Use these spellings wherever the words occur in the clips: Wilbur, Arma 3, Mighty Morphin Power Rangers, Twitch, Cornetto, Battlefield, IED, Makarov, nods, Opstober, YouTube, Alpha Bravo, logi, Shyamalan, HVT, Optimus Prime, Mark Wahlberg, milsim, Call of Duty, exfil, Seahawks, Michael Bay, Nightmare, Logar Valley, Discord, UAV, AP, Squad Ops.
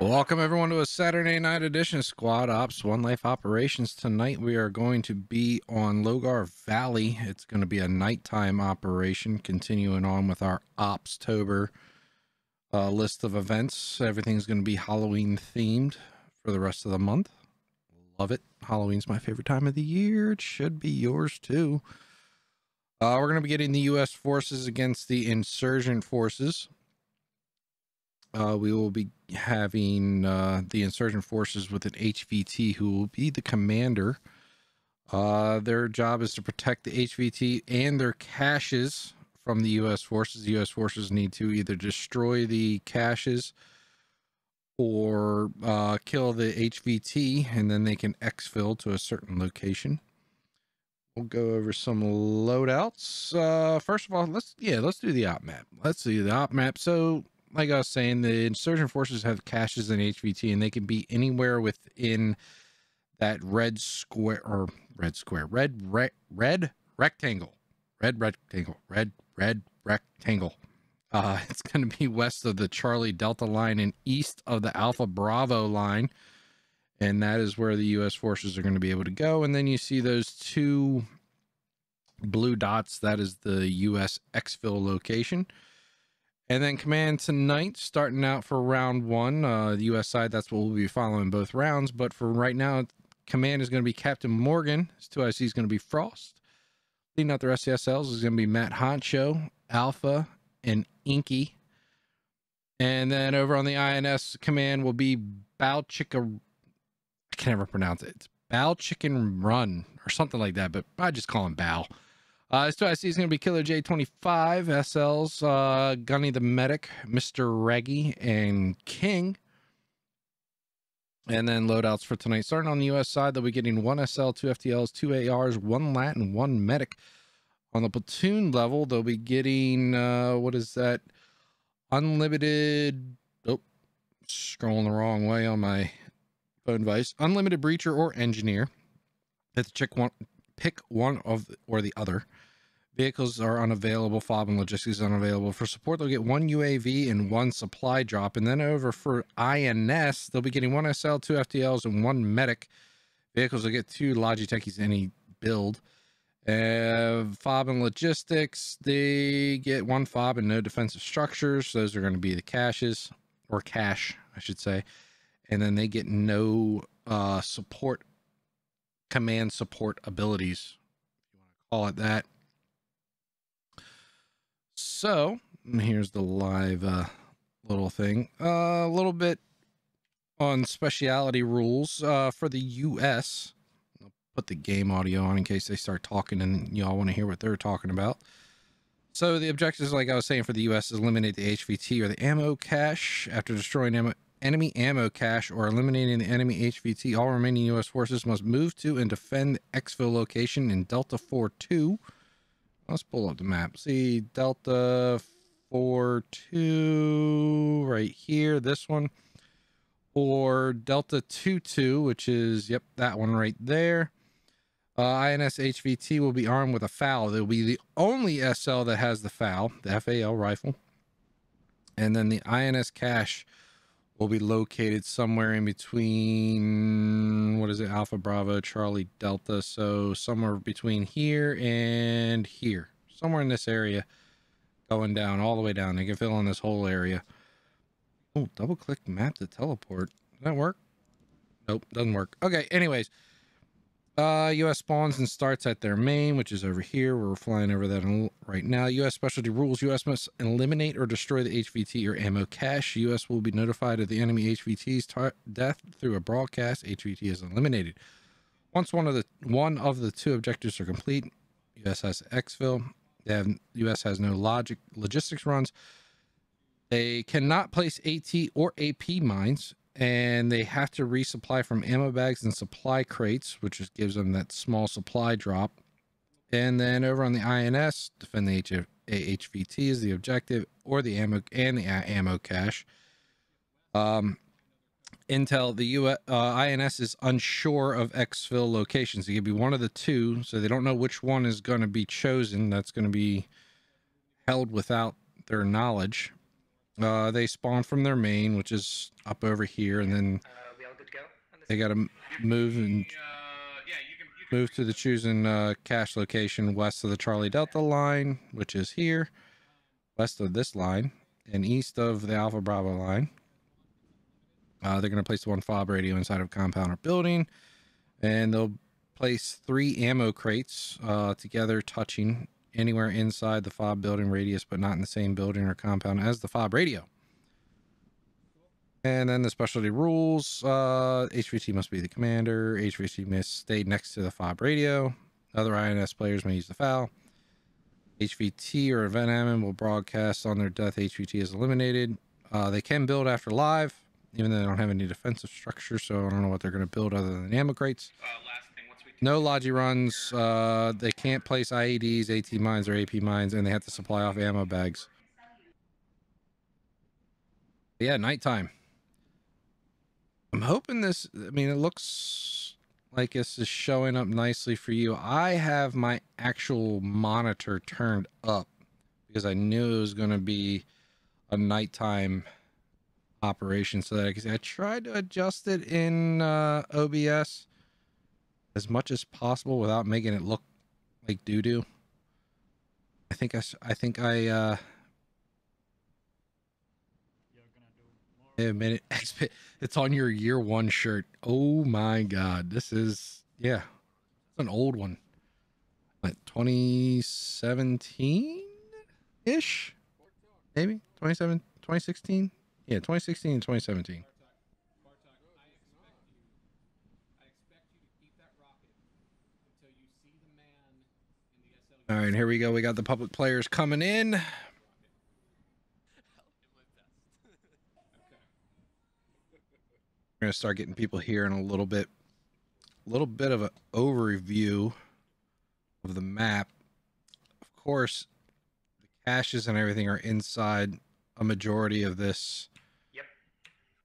Welcome everyone to a Saturday night edition of Squad Ops One Life Operations. Tonight we are going to be on Logar Valley. It's going to be a nighttime operation, continuing on with our Opstober list of events. Everything's going to be Halloween themed for the rest of the month. Love it. Halloween's my favorite time of the year. It should be yours too. We're going to be getting the U.S. forces against the insurgent forces. We will be having the insurgent forces with an HVT who will be the commander. Their job is to protect the HVT and their caches from the U.S. forces. The U.S. forces need to either destroy the caches or kill the HVT, and then they can exfil to a certain location. We'll go over some loadouts. First of all, let's do the op map. Let's do the op map. So, like I was saying, the insurgent forces have caches in HVT, and they can be anywhere within that red square or red rectangle. It's going to be west of the Charlie Delta line and east of the Alpha Bravo line. And that is where the U.S. forces are going to be able to go. And then you see those two blue dots. That is the U.S. exfil location. And then command tonight, starting out for round one, the U.S. side, that's what we'll be following both rounds. But for right now, command is going to be Captain Morgan. His 2IC is going to be Frost. Leading out the rest of the SLs is going to be Matt Honcho, Alpha, and Inky. And then over on the INS, command will be Balchica. I can never pronounce it. It's Bal Chicken Run or something like that, but I just call him Bal. His 2IC is going to be Killer J25, SLs, Gunny the Medic, Mr. Reggie, and King. And then loadouts for tonight. Starting on the U.S. side, they'll be getting 1 SL, 2 FTLs, 2 ARs, 1 LAT, and 1 Medic. On the platoon level, they'll be getting, what is that? Unlimited, oh, scrolling the wrong way on my phone device. Unlimited Breacher or Engineer. That's pick one of or the other. Vehicles are unavailable. FOB and logistics is unavailable. For support, they'll get 1 UAV and 1 supply drop. And then over for INS, they'll be getting 1 SL, 2 FTLs, and 1 medic. Vehicles will get 2 Logitechies any build. FOB and logistics, they get 1 FOB and no defensive structures. Those are going to be the caches, or cache, I should say. And then they get no support, command support abilities, if you want to call it that. So here's the live little thing. A little bit on speciality rules for the U.S. I'll put the game audio on in case they start talking and y'all want to hear what they're talking about. So the objectives, like I was saying, for the U.S. is eliminate the HVT or the ammo cache. After destroying enemy ammo cache or eliminating the enemy HVT, all remaining U.S. forces must move to and defend exfil location in Delta 4-2. Let's pull up the map. See Delta 4-2 right here, this one, or Delta 2-2, which is, yep, that one right there. INS HVT will be armed with a FAL. They'll be the only SL that has the FAL, the FAL rifle. And then the INS cache will be located somewhere in between, what is it, Alpha Bravo, Charlie Delta, so somewhere between here and here, somewhere in this area, going down, all the way down. They can fill in this whole area. Oh, double-click map to teleport. Does that work? Nope, doesn't work. Okay, anyways, U.S. spawns and starts at their main, which is over here. We're flying over that right now. U.S. specialty rules. U.S. must eliminate or destroy the HVT or ammo cache. U.S. will be notified of the enemy HVT's death through a broadcast. HVT is eliminated. Once one of the two objectives are complete, U.S. has exfil. U.S. has no logistics runs. They cannot place AT or AP mines, and they have to resupply from ammo bags and supply crates, which just gives them that small supply drop. And then over on the INS, defend the HVT is the objective, or the ammo and the ammo cache. Intel, the INS is unsure of exfil locations. It could be one of the two, so they don't know which one is going to be chosen. That's going to be held without their knowledge. They spawn from their main, which is up over here, and then we all good to go on this? They got to move and move to the chosen cache location west of the Charlie Delta line, which is here, west of this line, and east of the Alpha Bravo line. They're going to place the one FOB radio inside of compound or building, and they'll place 3 ammo crates together, touching anywhere inside the FOB building radius, but not in the same building or compound as the FOB radio. And then the specialty rules, HVT must be the commander, HVT must stay next to the FOB radio, other INS players may use the FAL, HVT or event admin will broadcast on their death HVT is eliminated. They can build after live, even though they don't have any defensive structure, so I don't know what they're going to build other than ammo crates. No logi runs, they can't place IEDs, AT mines, or AP mines, and they have to supply off ammo bags. But yeah, nighttime. I'm hoping this, I mean, it looks like this is showing up nicely for you. I have my actual monitor turned up because I knew it was going to be a nighttime operation, so that I could see. I tried to adjust it in OBS as much as possible without making it look like doo-doo. I think I made it. It's on your year one shirt. Oh my God. This is, yeah, it's an old one. Like 2017 ish, maybe 27, 2016. Yeah. 2016 and 2017. All right, here we go. We got the public players coming in. We're going to start getting people here in a little bit. A little bit of an overview of the map. Of course, the caches and everything are inside a majority of this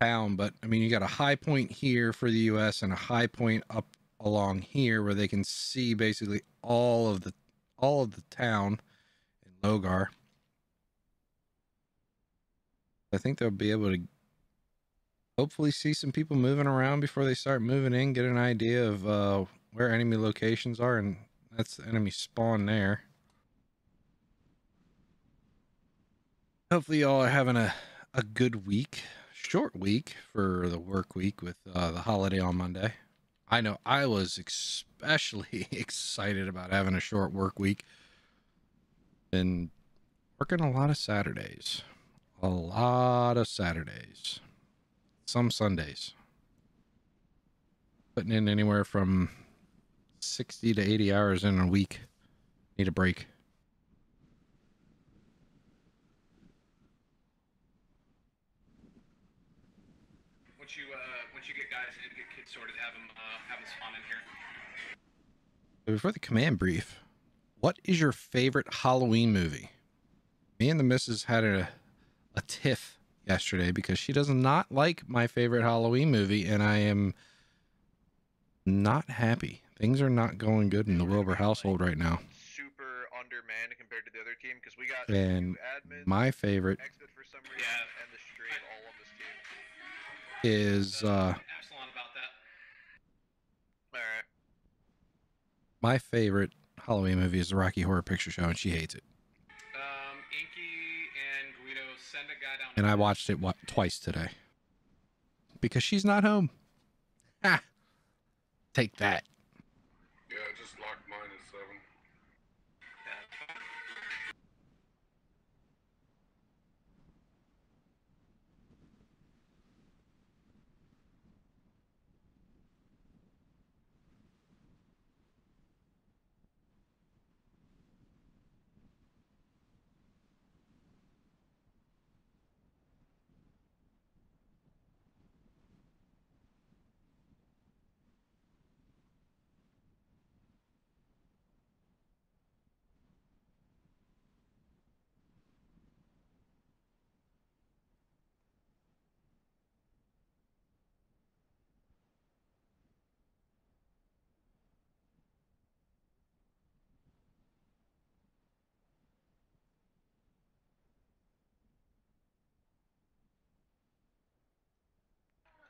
town. But, I mean, you got a high point here for the U.S. and a high point up along here where they can see basically all of the town in Logar. I think they'll be able to hopefully see some people moving around before they start moving in, get an idea of where enemy locations are, and that's the enemy spawn there. Hopefully y'all are having a good week, short week for the work week with the holiday on Monday. I know I was especially excited about having a short work week. Been working a lot of Saturdays, some Sundays, putting in anywhere from 60 to 80 hours in a week. Need a break. Once you get guys and get kids sorted, have them spawn in here. Before the command brief, what is your favorite Halloween movie? Me and the missus had a tiff yesterday because she does not like my favorite Halloween movie, and I am not happy. Things are not going good in the Wilbur household right now. Super undermanned compared to the other team because we got and admins, my favorite for some reason, and the stream all on this team is my favorite Halloween movie is the Rocky Horror Picture Show, and she hates it. And I watched it twice today because she's not home. Ah, take that. Yeah, I just locked mine at 7.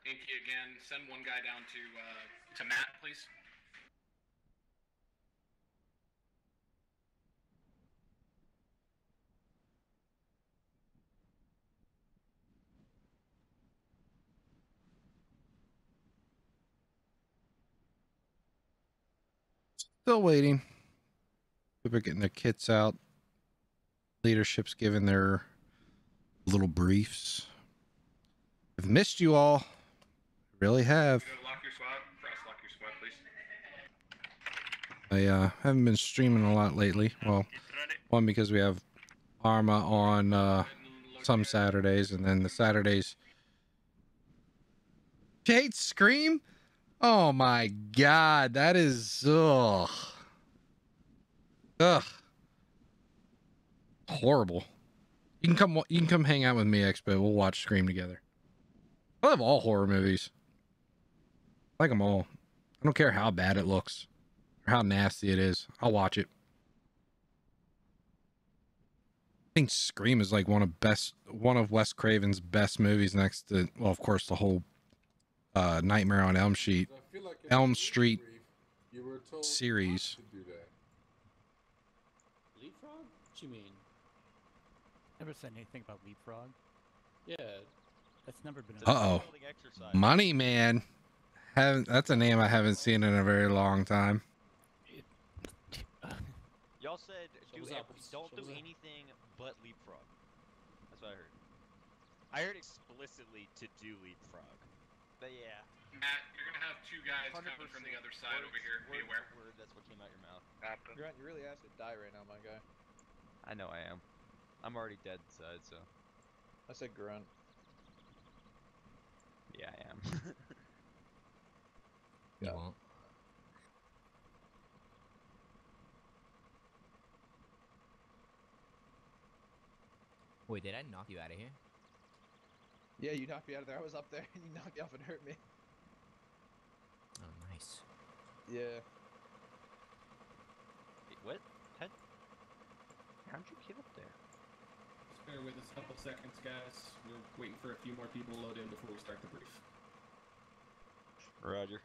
Thank you again. Send one guy down to Matt, please. Still waiting. People are getting their kits out. Leadership's giving their little briefs. I've missed you all. I really have. Lock your squad. Cross-lock your squad, please. I haven't been streaming a lot lately. Well, one, because we have Arma on some Saturdays, and then the Saturdays... Jade Scream? Oh my God, that is, ugh. Ugh. Horrible. You can come hang out with me, Expo. We'll watch Scream together. I love all horror movies. I like them all. I don't care how bad it looks or how nasty it is. I'll watch it. I think Scream is like one of Wes Craven's best movies next to, well, of course, the whole Nightmare on Elm Street, like Elm Street series. Leapfrog? What do you mean? Never said anything about Leapfrog. Yeah, that's never been. Uh-oh, Money Man. That's a name I haven't seen in a very long time. Y'all said don't do anything but Leapfrog. That's what I heard. I heard explicitly to do Leapfrog. But yeah. Matt, you're gonna have two guys coming from the other side over here. Be aware. That's what came out your mouth. You're really asked to die right now, my guy. I know I am. I'm already dead inside, so. I said grunt. Yeah, I am. You won't. Wait, did I knock you out of here? Yeah, you knocked me out of there. I was up there and you knocked me off and hurt me. Oh, nice. Yeah. Wait, what? How'd you get up there? Just bear with us a couple seconds, guys. We're waiting for a few more people to load in before we start the brief. Roger.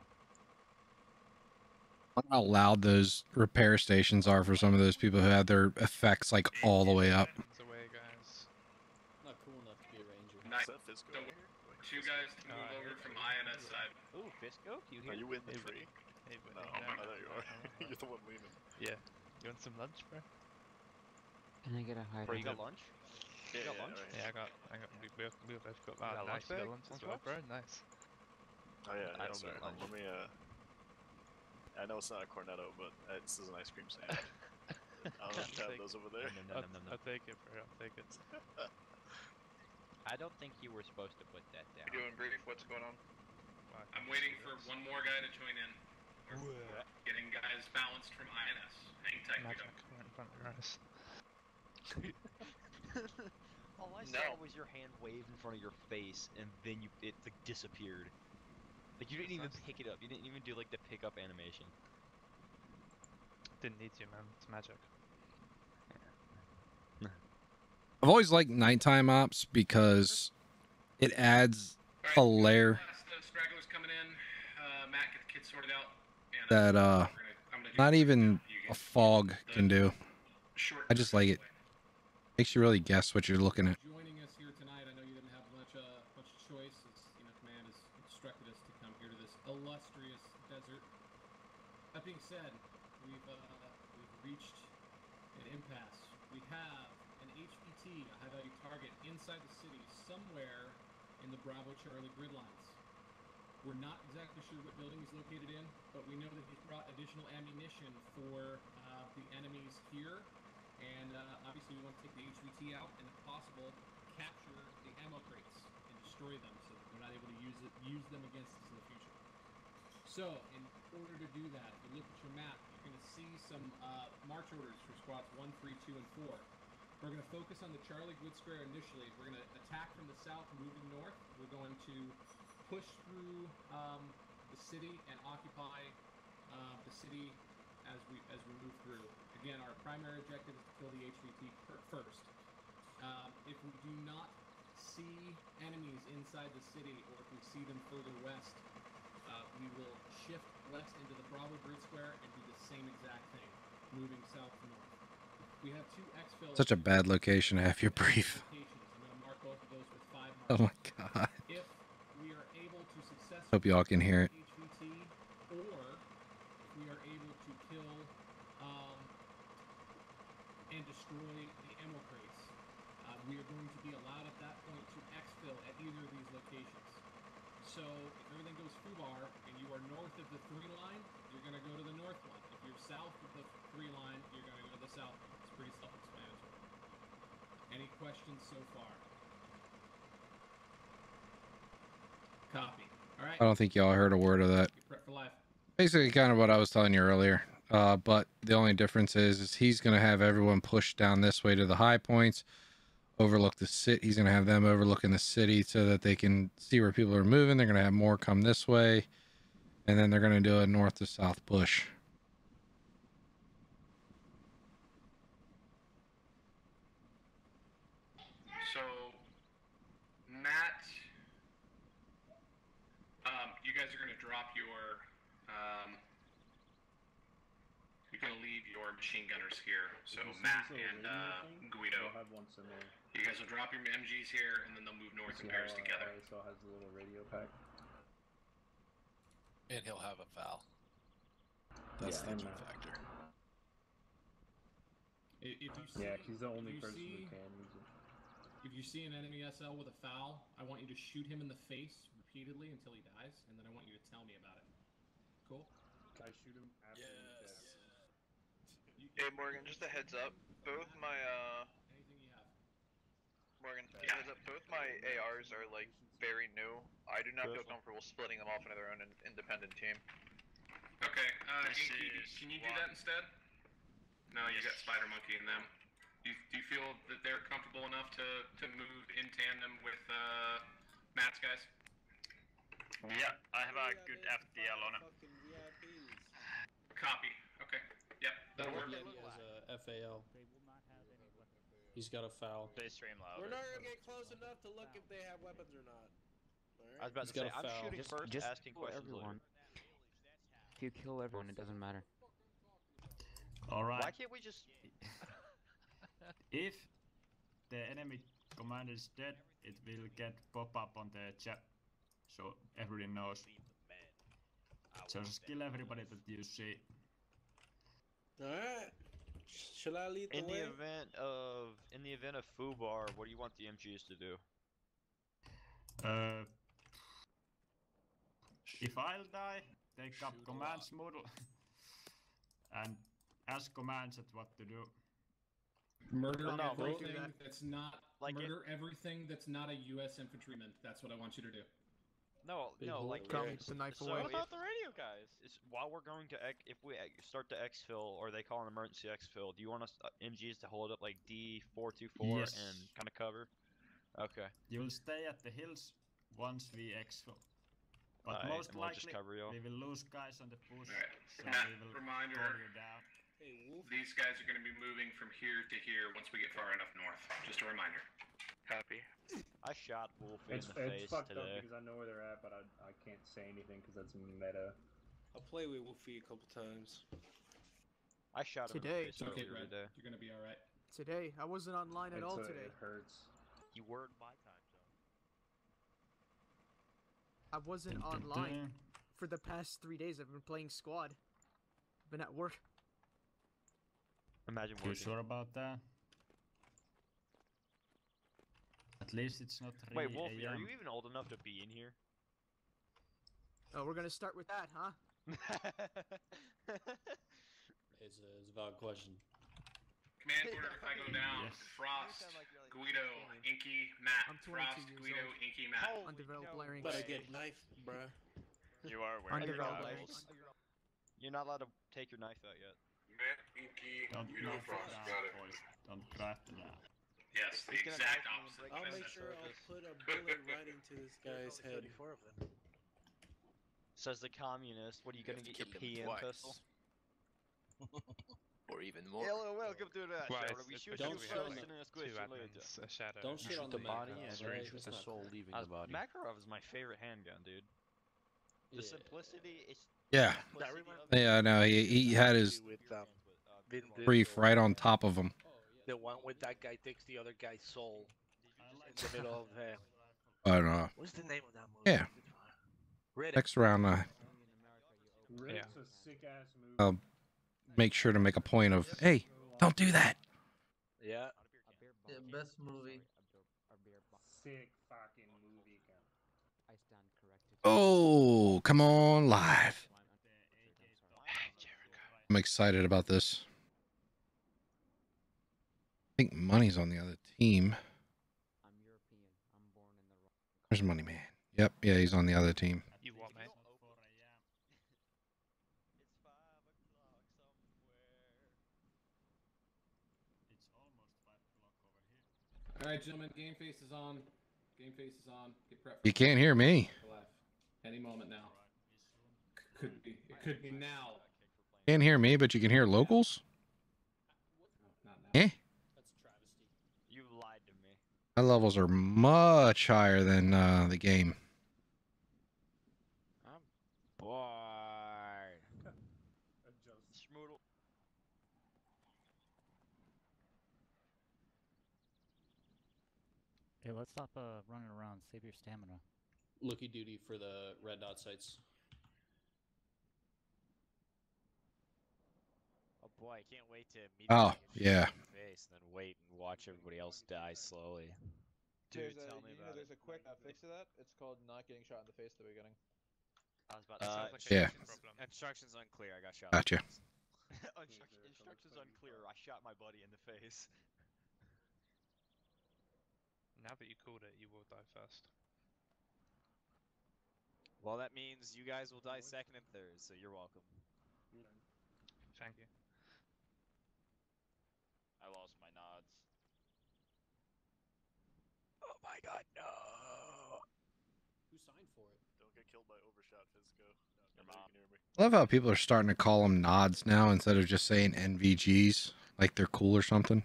I don't know how loud those repair stations are for some of those people who had their effects like all the way up. So two guys to move over from IMS side. Ooh, Fisco, you here? Are you with me, Free? Hey, buddy. No, no, there you are. You're the one leaving. Yeah. You want some lunch, bro? Can I get a high? Bro, you got lunch? Yeah, you got lunch? Right. Yeah, I got. We both got that. Nice, got lunch as well, bro. Nice. Oh yeah, I don't get lunch. Let me. I know it's not a cornetto, but this is an ice cream sandwich. I'll have those over there. I'll take it, bro. I'll take it. I don't think you were supposed to put that down. You doing brief? What's going on? I'm waiting for one more guy to join in. We're getting guys balanced from INS. Hang tight, Magic. We don't. All I saw was your hand wave in front of your face, and then it like, disappeared. Like you didn't even pick it up. You didn't even do like the pickup animation. Didn't need to, man. It's magic. I've always liked nighttime ops because it adds a layer that not even a fog can do. I just like it. Makes you really guess what you're looking at. Joining us here tonight, I know you didn't have much choice. As, you know, command has instructed us to come here to this illustrious desert. That being said, we've reached an impasse. We have a high-value target inside the city, somewhere in the Bravo Charlie grid lines. We're not exactly sure what building he's located in, but we know that he's brought additional ammunition for the enemies here, and obviously we want to take the HVT out and, if possible, capture the ammo crates and destroy them so that they're not able to use them against us in the future. So, in order to do that, if you look at your map, you're going to see some march orders for squads 1, 3, 2, and 4. We're going to focus on the Charlie Good Square initially. We're going to attack from the south, moving north. We're going to push through the city and occupy the city as we move through. Again, our primary objective is to kill the HVT first. If we do not see enemies inside the city, or if we see them further west, we will shift west into the Bravo Breed Square and do the same exact thing, moving south to north. We have two exfil. Such a bad location to have your brief. I'm going to mark both of those with 5 marks. Oh my god. If we are able to successfully hope y'all can hear it. HVT, or we are able to kill and destroy the ammo crates, we are going to be allowed at that point to exfil at either of these locations. So if everything goes foobar and you are north of the 3 line, you're going to go to the north one. If you're south of the 3 line, you're going to go to the south one. It's pretty self-explanatory. Any questions so far? Copy. All right. I don't think y'all heard a word of that. Prep for life. Basically kind of what I was telling you earlier. But the only difference is he's going to have everyone push down this way to the high points, overlook the city. He's going to have them overlooking the city so that they can see where people are moving. They're going to have more come this way, and then they're going to do a north to south push. So, Matt, you guys are going to drop your... You're going to leave your machine gunners here, so Matt and Guido, you guys will drop your MGs here, and then they'll move north in pairs together. So has a little radio pack. And he'll have a FAL. That's the key factor. Yeah, he's the only person who can use it. If you see an enemy SL with a FAL, I want you to shoot him in the face repeatedly until he dies, and then I want you to tell me about it. Cool? I shoot him after he dies. Hey Morgan, just a heads up. Both my anything you have. Morgan, yeah. Heads up. Both my ARs are like very new. I do not feel comfortable splitting them off into their own independent team. Okay. Can you do that instead? No, you got Spider Monkey in them. Do you feel that they're comfortable enough to move in tandem with Matt's guys? Yeah, I have a good FDL on him. Copy. Okay. Yep, that'll work. He has a FAL. He's got a FAL. They stream louder. We're not gonna get close enough to look if they have weapons or not. Right. I was about to say, I'm shooting first, just asking questions. Everyone. If you kill everyone, it doesn't matter. Alright. Why can't we just... If the enemy commander is dead, it will get pop-up on the chat. So everyone knows. So just kill everybody that you see. Alright. Shall I lead the way? In the event of foobar, what do you want the MGs to do? If I'll die, take up commands model and ask commands at what to do. Murder everything that's not like everything that's not a US infantryman. That's what I want you to do. No, like it's a knife away. What about the radio guys? It's, while we're going to if we start to exfil or they call an emergency exfil, do you want us MGs to hold up like D424 and kind of cover? Okay. You'll stay at the hills once we exfil, but most likely we will lose guys on the push. Right. So reminder: these guys are going to be moving from here to here once we get far enough north. Just a reminder. Copy. I shot Wolfie in the face fucked today. Up because I know where they're at, but I can't say anything because that's meta. I'll play with Wolfie a couple times. I shot him today. It's okay, Red. You're gonna be all right. Today, I wasn't online at all today. It hurts. You were in my time zone. I wasn't online for the past 3 days. I've been playing squad. I've been at work. Imagine. Are you sure about that? At least it's not. Wait, Wolfie, are you even old enough to be in here? Oh, we're gonna start with that, huh? It's a valid question. Command order: if I go down, Frost, Guido, Inky, Matt. Frost, Guido, Inky, Matt. Undeveloped blaring. But I get knife, bruh. You are wearing undeveloped blaring. You're not allowed to take your knife out yet. Matt, Inky, Guido, Frost. Got it. Don't crack the knife. Yes, the exact opposite. I'll make sure I'll put a bullet right into this guy's head. Says the communist. What are you gonna get your PM pistol? or even more. Hello, welcome to the shower. We shoot you first and ask question later. Don't shoot on the body and range with the soul leaving the body. Makarov is my favorite handgun, dude. The simplicity is... Yeah. Yeah, no, he had his brief right on top of him. The one with that guy takes the other guy's soul. In the middle of him. I don't know. What's the name of that movie? Yeah. Next round, yeah. I'll make sure to make a point of, hey, don't do that. Yeah. The best movie. Sick fucking movie. Oh, come on live. I'm excited about this. I think Money's on the other team. Where's Money Man? Yep, yeah, he's on the other team. You what, mate? All right, gentlemen, game face is on. Game face is on. Get prepped. You can't hear me. Any moment now. Could be. It could be now. Can't hear me, but you can hear locals? Eh? You lied to me. My levels are much higher than the game. I'm bored. Schmoodle. Hey, let's stop running around. Save your stamina. Looky duty for the red dot sites. Oh boy, I can't wait to meet yeah. Face and then wait and watch everybody else die slowly. Dude, tell me about it. There's a quick fix to that. It's called not getting shot in the face at the beginning. I was about to say instructions unclear. I got shot. Gotcha. Instructions unclear. I shot my buddy in the face. Now that you called it, you will die first. Well, that means you guys will die second and third, so you're welcome. Thank you. I lost my nods. Oh my god, no! Who signed for it? Don't get killed by overshot Fizco. No, I love how people are starting to call them nods now instead of just saying NVGs, like they're cool or something.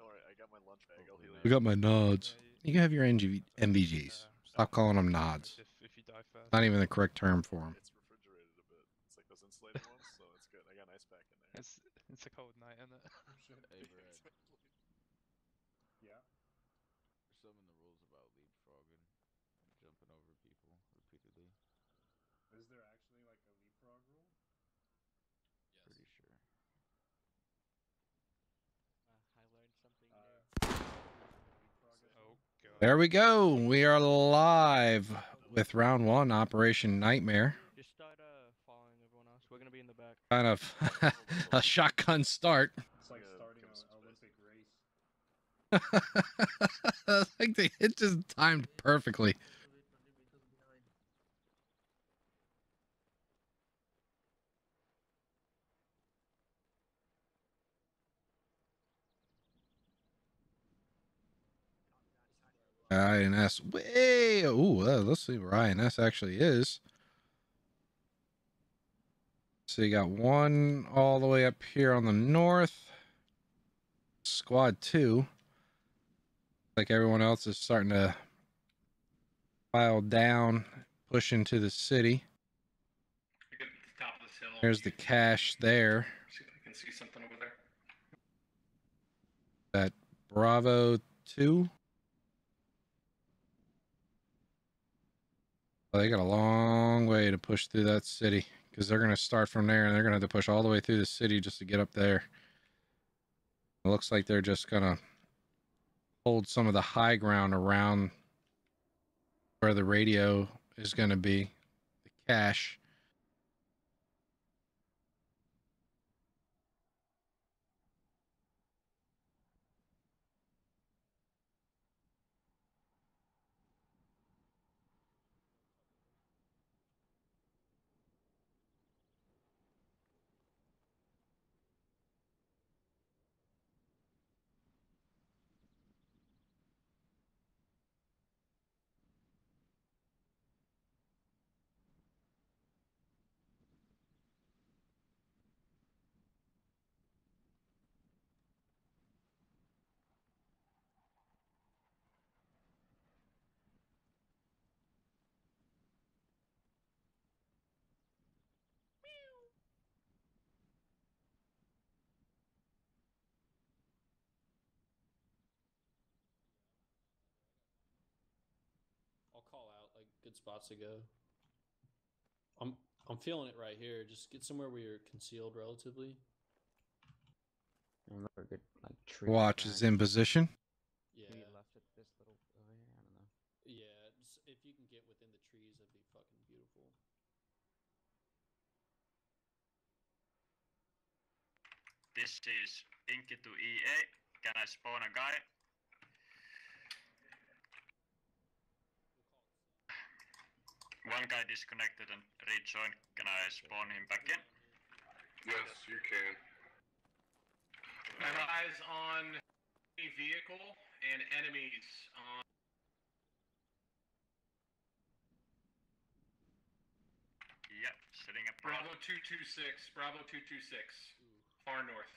Alright, I got my lunch bag. I'll heal you. I got my nods. You can have your NVGs. Stop calling them nods. If you die fast, not even the correct term for them. It's refrigerated a bit. It's like those insulated ones, so it's good. I got an ice pack in there. It's a cold night, isn't it? Yeah. There's some in the rules about leapfrogging, jumping over people repeatedly. Is there actually like a leapfrog rule? Yes. Pretty sure. I learned something new. Oh. There we go. We are live with round one, Operation Nightmare. Just start following everyone else. We're gonna be in the back. Kind of a shotgun start. It's like starting an Olympic race. I think it just timed perfectly. INS way. Ooh, let's see where INS actually is. So you got one all the way up here on the north. Squad 2. Like everyone else is starting to file down, push into the city. There's the cache there. See if I can see something over there. That Bravo 2. They got a long way to push through that city because they're going to start from there and they're going to have to push all the way through the city just to get up there. It looks like they're just going to hold some of the high ground around where the radio is going to be, the cache. good spots to go. I'm feeling it right here. Just get somewhere where you're concealed relatively. Another good like tree. Watch is in position. Yeah. Left at this little over here. I don't know. Yeah, just if you can get within the trees, that'd be fucking beautiful. This is Pinky to EA. Can I spawn a guy? One guy disconnected and rejoined. Can I spawn him back in? Yes, you can. My eyes on enemy vehicle and enemies on. Yep, setting up. Bravo 226. Bravo 226. Far north.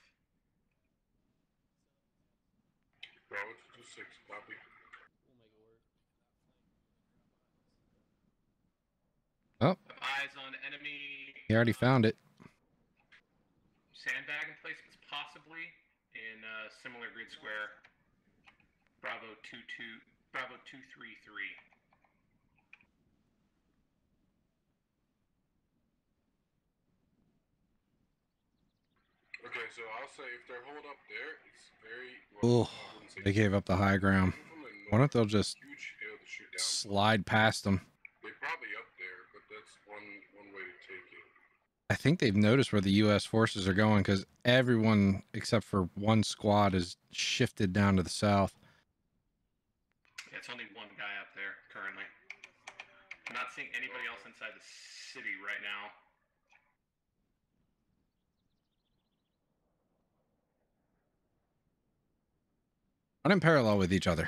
Bravo 226. Copy. Oh. Eyes on enemy. He already found it. Sandbag emplacements, possibly in a similar grid square. Bravo 22. Bravo 233. Okay, so I'll say if they're holed up there, it's very. Well, they gave up the high ground. Why don't they'll just slide past them? They're probably up there, but that's one way to take it. I think they've noticed where the U.S. forces are going because everyone except for one squad is shifted down to the south. Yeah, it's only one guy up there currently. I'm not seeing anybody else inside the city right now. Not in parallel with each other.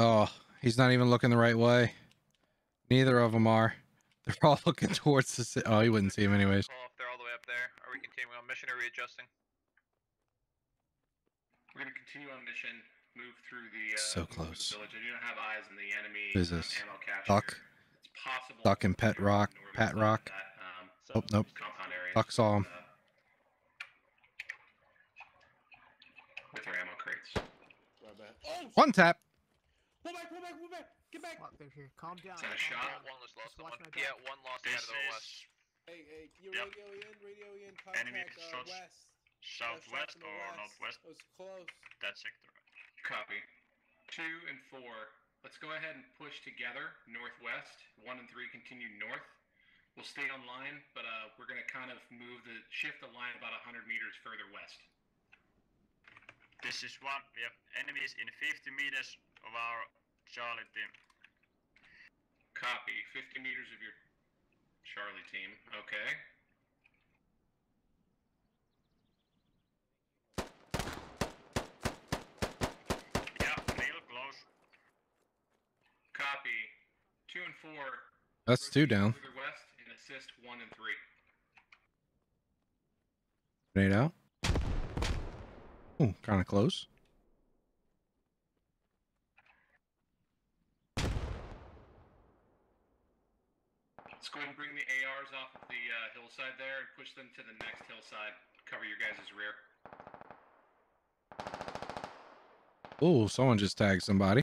Oh, he's not even looking the right way. Neither of them are. They're all looking towards the city. Oh, he wouldn't see him anyways. Well, if they're all the way up there, are we continuing on mission or readjusting? We're going to continue on mission, move through the, so close. Through the village. I do not have eyes on the enemy. Who's this? Ammo capture. Duck. It's possible. Duck and Pet Rock. Pat Rock. Oh, nope. Duck saw him. With our ammo crates. Oh, one tap. Pull back! Get back! Calm down. Is that a shot? One was lost. One lost out of the west. Hey, can you radio in, contact enemy west. Southwest or northwest? It was close. That sector. Copy. 2 and 4. Let's go ahead and push together, northwest. 1 and 3 continue north. We'll stay on line, but we're gonna kind of shift the line about 100 meters further west. This is one, we have enemies in 50 meters of our Charlie team. Copy. 50 meters of your Charlie team. Okay. Yeah, real close. Copy. 2 and 4. That's 2 down. West and assist 1 and 3. Grenade out. Oh, kind of close. Let's go ahead and bring the ARs off of the hillside there and push them to the next hillside. Cover your guys' rear. Oh, someone just tagged somebody.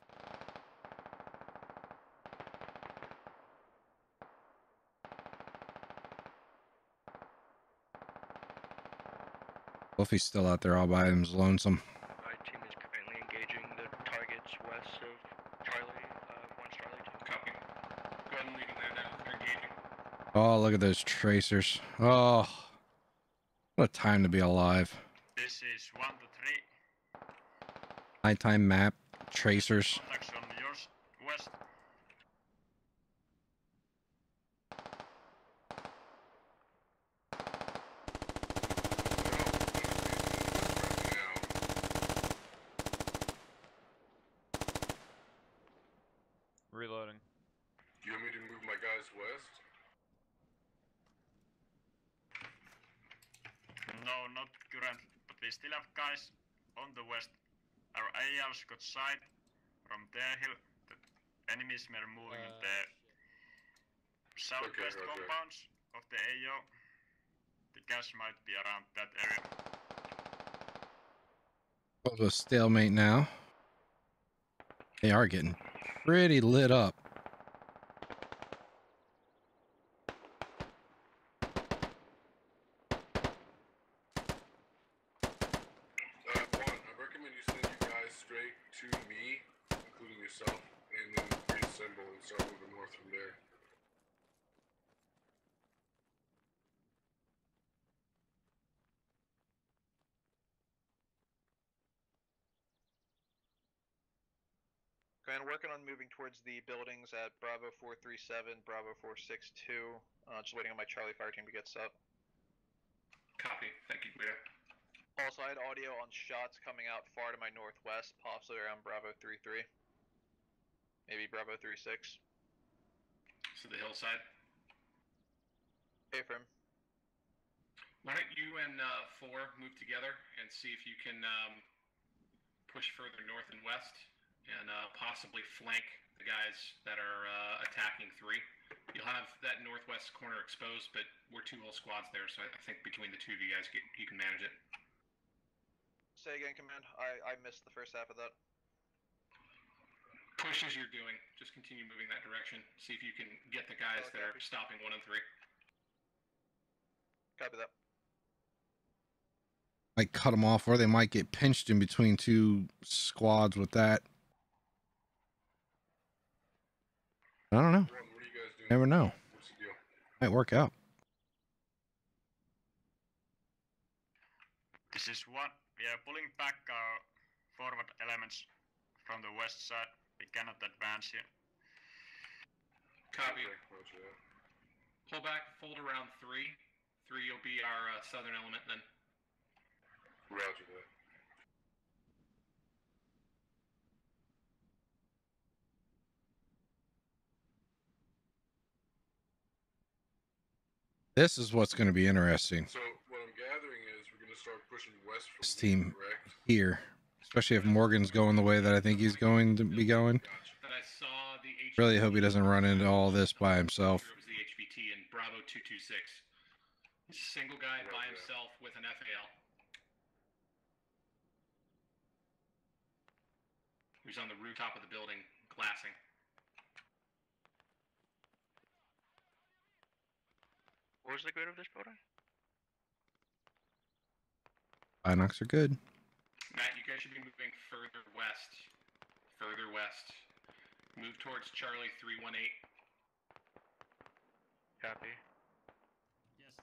Wolfie's still out there all by him, he's lonesome. My team is currently engaging the targets west of Charlie, 1 Charlie 2. Copy. Go ahead and leave them there now. They're engaging. Oh, look at those tracers. Oh, what a time to be alive. This is 1 to 3. Nighttime map, tracers. Contacts on yours, west. Reloading. Do you want me to move my guys west? No, not currently, but we still have guys on the west. Our ARs got sight from their hill. The enemies were moving in their Southwest okay, compounds of the AO. The gas might be around that area. Well, the stalemate now. They are getting pretty lit up. Towards the buildings at Bravo 437, Bravo 462. Just waiting on my Charlie fire team to get set up. Copy. Thank you, Clear. Also, I had audio on shots coming out far to my northwest, possibly around Bravo 33. Maybe Bravo 36. To the hillside. Affirm. Why don't you and 4 move together and see if you can push further north and west? And possibly flank the guys that are attacking 3. You'll have that northwest corner exposed, but we're 2 whole squads there, so I think between the 2 of you guys, you can manage it. Say again, Command. I missed the first half of that. Push as you're doing. Just continue moving that direction. See if you can get the guys that are stopping 1 and 3. Copy that. Might cut them off, or they might get pinched in between 2 squads with that. I don't know. What are you guys doing? Never know. What's the deal? Might work out. This is one. We are pulling back our forward elements from the west side. We cannot advance here. Copy. Pull back, fold around 3. 3 will be our southern element then. Roger that. This is what's going to be interesting. So what I'm gathering is we're going to start pushing west from this team here, especially if Morgan's going the way that I think he's going to be going. Really hope he doesn't run into all this by himself. It was the HVT in Bravo 226. Single guy by himself with an FAL. He's on the rooftop of the building, glassing. Where's the grid of this building? Binocs are good. Matt, you guys should be moving further west. Further west. Move towards Charlie 318. Copy. Yes.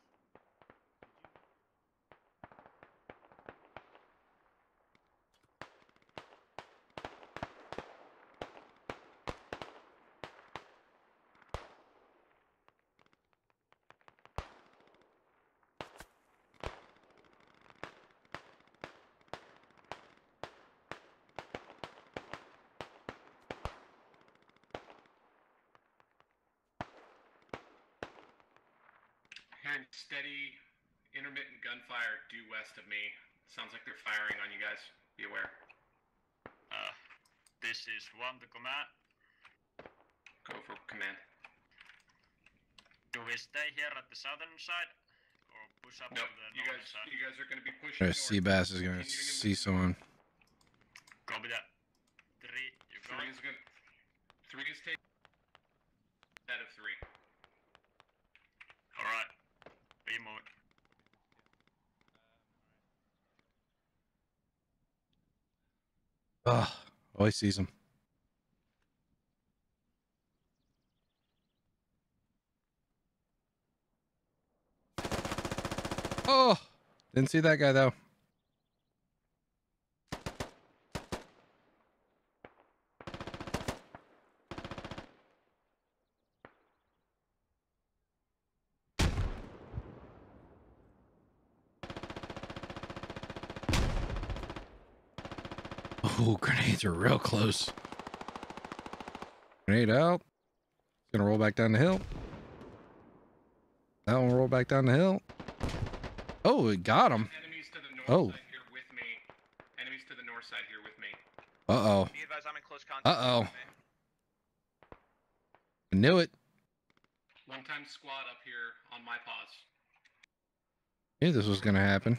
Steady, intermittent gunfire due west of me. Sounds like they're firing on you guys. Be aware. This is 1 to Command. Go for Command. Do we stay here at the southern side? Or push up to the northern side? You guys are going to be pushing north. Seabass is going to see someone. Copy that. 3, you're going. 3 is taking. Out of 3. Alright. Mode. Oh, he sees him. Oh, didn't see that guy though. Ooh, grenades are real close. Grenade out. It's gonna roll back down the hill. That one roll back down the hill. Oh, it got him. Enemies to the north side here with me. Enemies to the north side here with me. Uh-oh. Be advised, I'm in close contact. Uh-oh. I knew it. One One-time squad up here on my pause. Yeah, this was gonna happen.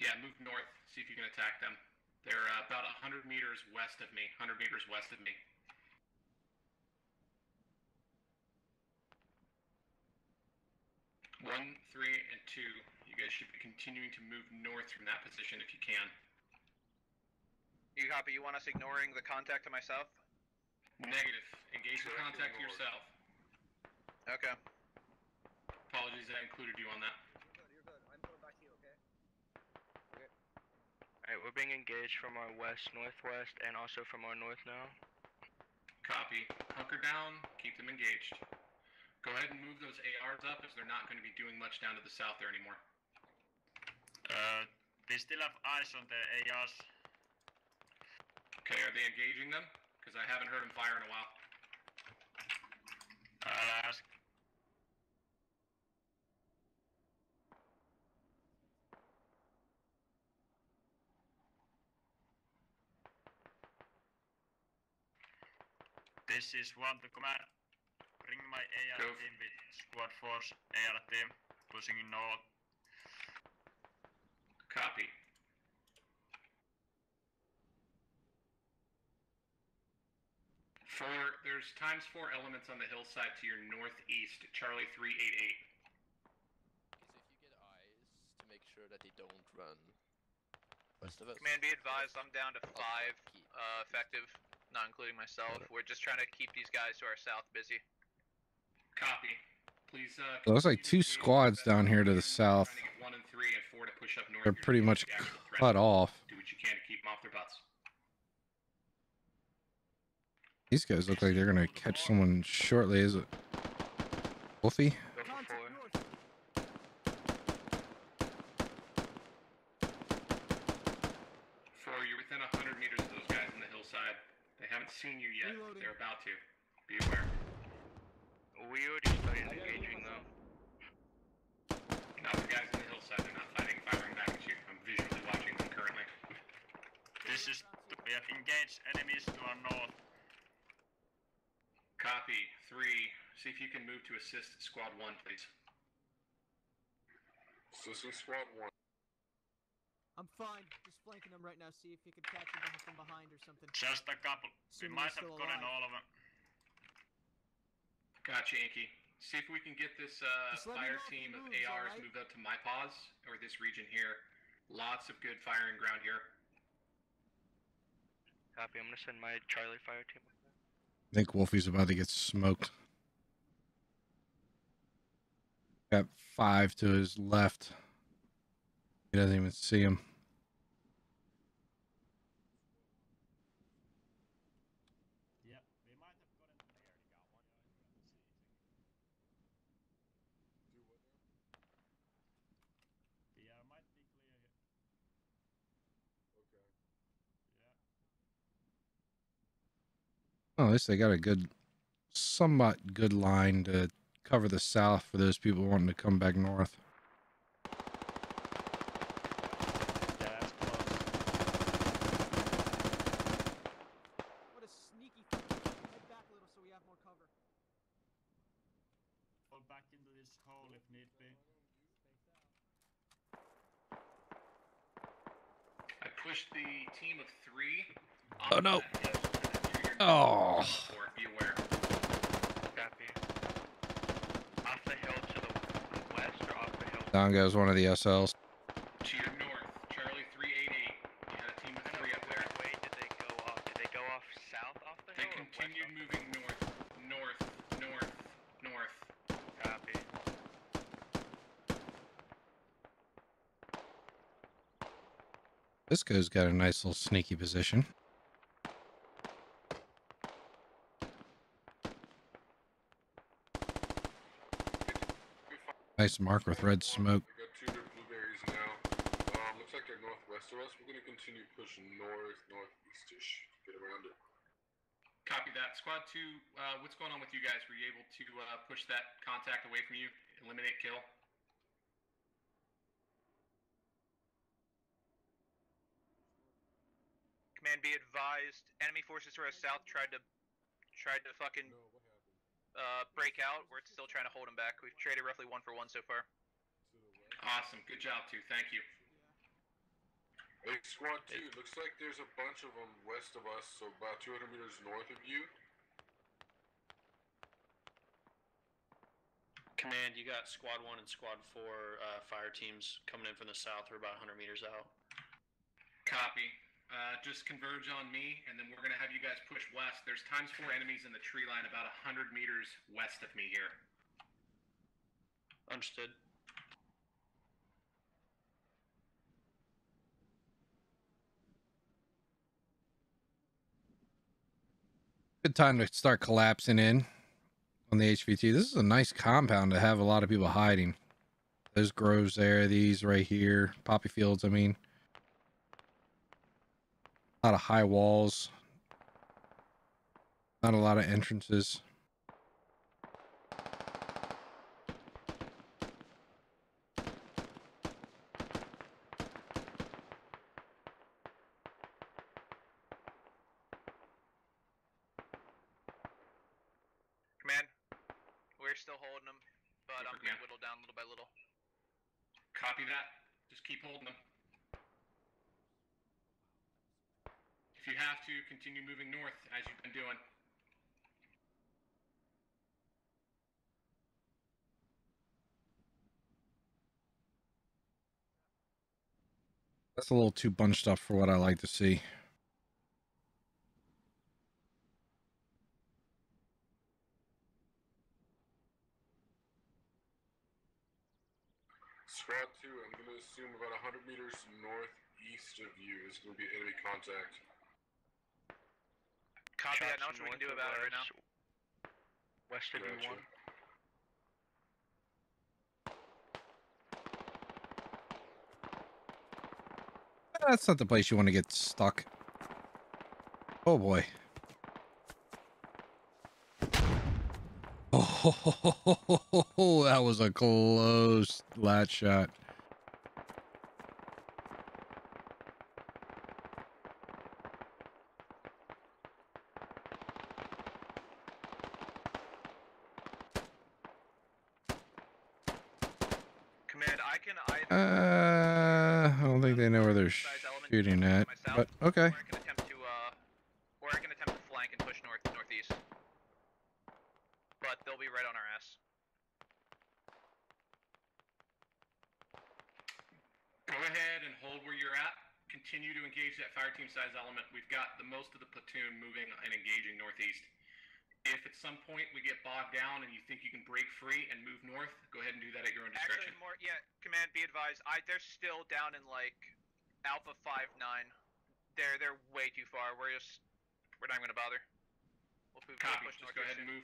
Yeah, move north. See if you can attack them. They're about 100 meters west of me. 100 meters west of me. One, three, and two. You guys should be continuing to move north from that position if you can. You copy? You want us ignoring the contact to myself? Negative. Engage the contact to yourself. Okay. Apologies, I included you on that. You're good. I'm going back to you, okay? Okay. Alright, we're being engaged from our west, northwest, and also from our north now. Copy. Hunker down. Keep them engaged. Go ahead and move those ARs up as they're not going to be doing much down to the south there anymore. They still have eyes on the ARs. Okay, are they engaging them? Because I haven't heard them fire in a while. I'll ask. This is one to command. Bring my AR team with squad force, AR team, pushing in north. Copy. There's ×4 elements on the hillside to your northeast, Charlie 388. If you get eyes, to make sure that they don't run. West of us. Command, be advised, I'm down to 5 effective, not including myself. We're just trying to keep these guys to our south busy. Copy. Please, so there's like 2 squads down here to the south. They're pretty much cut off. Do what you can to keep them off their butts. These guys look like they're gonna catch someone shortly. Is it Wolfie? Four, you're within 100 meters of those guys on the hillside. They haven't seen you yet. Reloading. They're about to. Be aware. We already started engaging though. Not the guys on the hillside, they're not fighting, firing back at you. I'm visually watching them currently. This is, we have engaged enemies to our north. Copy, 3, see if you can move to assist squad 1, please. Assisting squad 1. I'm fine, just flanking them right now, see if you can catch them from behind or something. Just a couple, we might have gotten all of them. Gotcha, Inky. See if we can get this fire team of ARs moved up to my paws, or this region here. Lots of good firing ground here. Copy, I'm gonna send my Charlie fire team. I think Wolfie's about to get smoked. Got 5 to his left. He doesn't even see him. Oh, at least they got a good, somewhat good line to cover the south for those people wanting to come back north. Yeah, that's close. What a sneaky thing. Head back a little so we have more cover. Fall back into this hole if need be. I pushed the team of 3. Oh, no. Oh. Be aware. Copy. Off the hill to the west or off the hill? Down goes one of the SLs. To your north, Charlie 388. You had a team of 3 up there. Wait, did they go off? Did they go off south off the hill? They continued moving north, north, north, north. Copy. This guy's got a nice little sneaky position. Nice mark with red smoke. We got 2 blueberries now. Looks like they're northwest of us. We're going to continue pushing north, northeast-ish. Get around it. Copy that. Squad 2, what's going on with you guys? Were you able to push that contact away from you? Eliminate kill? Command, be advised. Enemy forces to our south tried to fucking break out. We're still trying to hold them back. We've traded roughly 1 for 1 so far. Awesome. Good job, too. Thank you. Hey, Squad 2, looks like there's a bunch of them west of us, so about 200 meters north of you. Command, you got Squad 1 and Squad 4 fire teams coming in from the south. We're about 100 meters out. Copy. Just converge on me, and then we're going to have you guys push west. There's ×4 enemies in the tree line about 100 meters west of me here. Understood. Good time to start collapsing in on the HVT. This is a nice compound to have a lot of people hiding. Those groves there, these right here, poppy fields, I mean. A lot of high walls. Not a lot of entrances. Continue moving north as you've been doing. That's a little too bunched up for what I like to see. Squad 2, I'm going to assume about 100 meters northeast of you is going to be enemy contact. Copy, I know what we can do about it right now. West of you 1. That's not the place you want to get stuck. Oh boy. Oh, that was a close lat shot. Shooting at, but okay. Or I can attempt to, flank and push northeast. But they'll be right on our ass. Go ahead and hold where you're at. Continue to engage that fire team size element. We've got the most of the platoon moving and engaging northeast. If at some point we get bogged down and you think you can break free and move north, go ahead and do that at your own discretion. Actually, more, yeah, Command, be advised. They're still down in like Alpha 5-9, they're way too far. We're not gonna bother. We'll move. Copy. Just go ahead and move.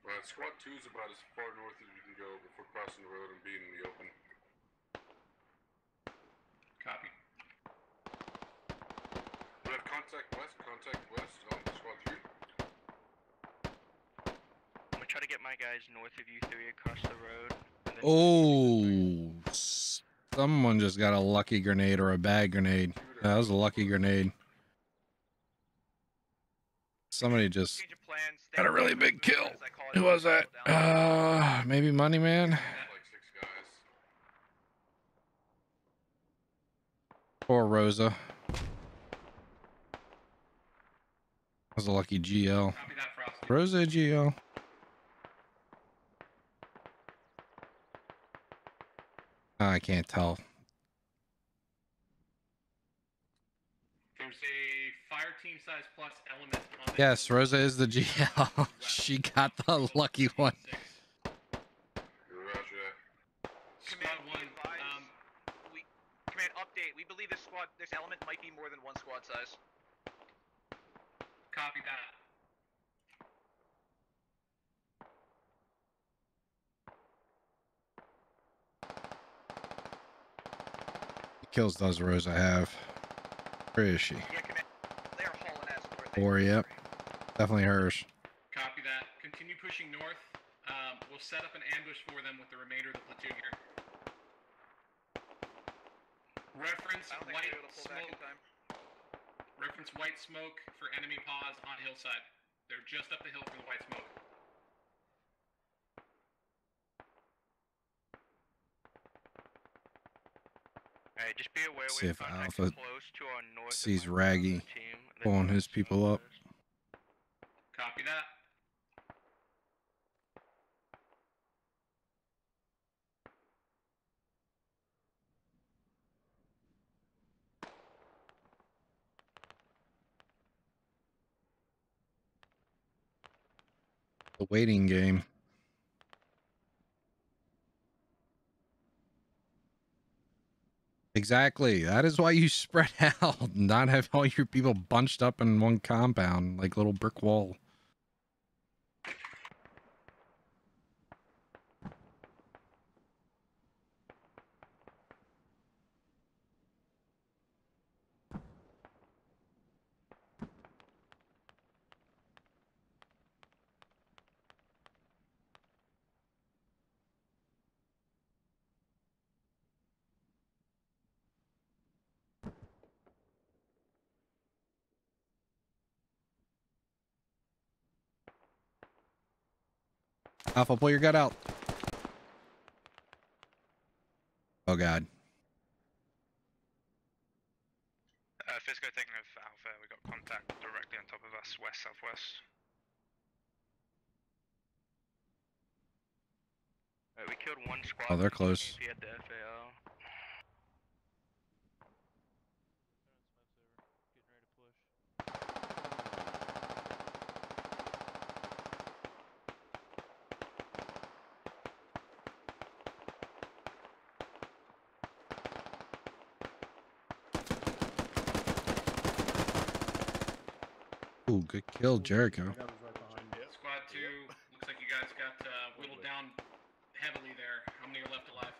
Well, Squad 2 is about as far north as you can go before crossing the road and being in the open. Copy. We have contact west on Squad 3. Try to get my guys north of U3 across the road. And then oh, someone just got a lucky grenade or a bad grenade. That was a lucky grenade. Somebody just got a really big kill. Who was that? Maybe Money Man? Or Rosa. That was a lucky GL. Rosa GL. I can't tell. There's a fire team size plus element on the yes, Rosa is the GL. She got the lucky one. Command 1, Command update. We believe this element might be more than one squad size. Copy that. Kills does Rosa have? Where is she? Or, yep. Definitely hers. Copy that. Continue pushing north. We'll set up an ambush for them with the remainder of the platoon here. Reference white smoke. Reference white smoke for enemy paws on hillside. They're just up the hill from the white smoke. Alright, just be aware we have contact close to our north. Sees Raggy pulling his people up. Copy that. The waiting game. Exactly. That is why you spread out, not have all your people bunched up in one compound, like little brick wall. Alpha, pull your gut out. Oh, God. Fisco taking over for Alpha. We got contact directly on top of us, west-southwest. We killed one squad. Oh, they're close. We had the FAL. Ooh, good kill, Jericho. Right Squad 2, looks like you guys got whittled down heavily there. How many are left alive?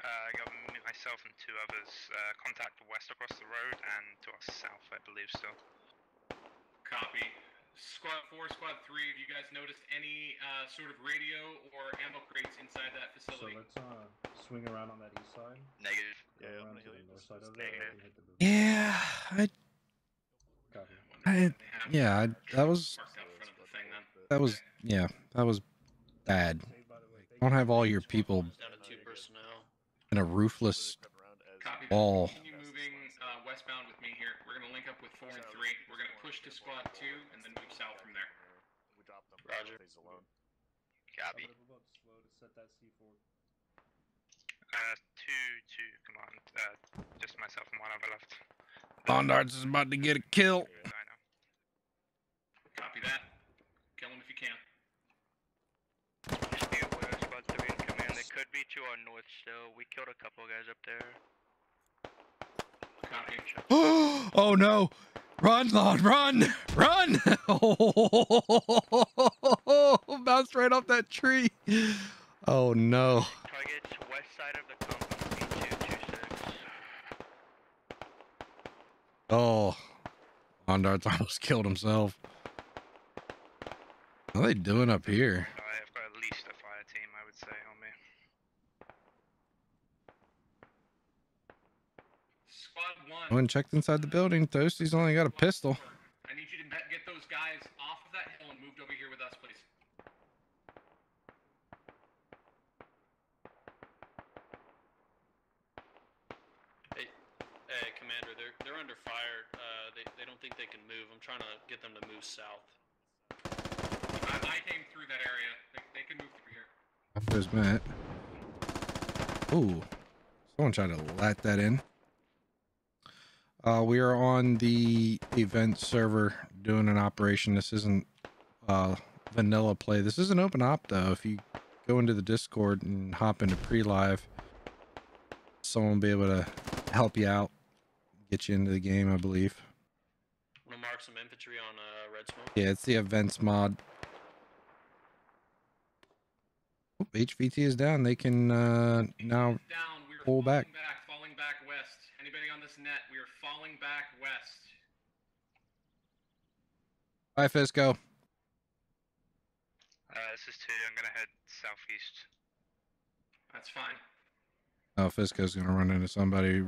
I got myself and two others. Contact west across the road and to our south, I believe, still. Copy. Squad 4, Squad 3, have you guys noticed any sort of radio or ammo crates inside that facility? So let's swing around on that east side. Negative. Yeah, on the north side of there. Yeah, that was bad. Don't have all your people in a roofless wall. Continue moving westbound with me here. We're gonna link up with 4 and 3. We're gonna push to Squad 2 and then move south from there. Roger. Copy. Two command. Just myself and one other left. Bondarts is about to get a kill. Copy that. Kill him if you can. Just be aware, Squad 3 in command. They could be to our north still. We killed a couple guys up there. Copy. Oh no! Run, Lon, run! Run! Oh, bounced right off that tree. Oh no. Targets west side of the compound. Oh, Bondart's almost killed himself. What are they doing up here? I've got at least a fire team, I would say, on me. Squad 1. I went checked inside the building. Toasty's only got a pistol. I need you to get those guys off of that hill and moved over here with us, please. Hey, Commander, they're under fire. They don't think they can move. I'm trying to get them to move south. I came through that area. They can move through here. There's Matt. Ooh. Someone tried to let that in. We are on the event server doing an operation. This isn't vanilla play. This is an open op, though. If you go into the Discord and hop into pre-live, someone will be able to help you out. Get you into the game, I believe. I'm gonna mark some infantry on red smoke. Yeah, it's the events mod. Oh, HVT is down. They can now pull back. Falling back west. Anybody on this net? We are falling back west. Bye, Fisco. This is 2. I'm gonna head southeast. That's fine. Oh, Fisco's gonna run into somebody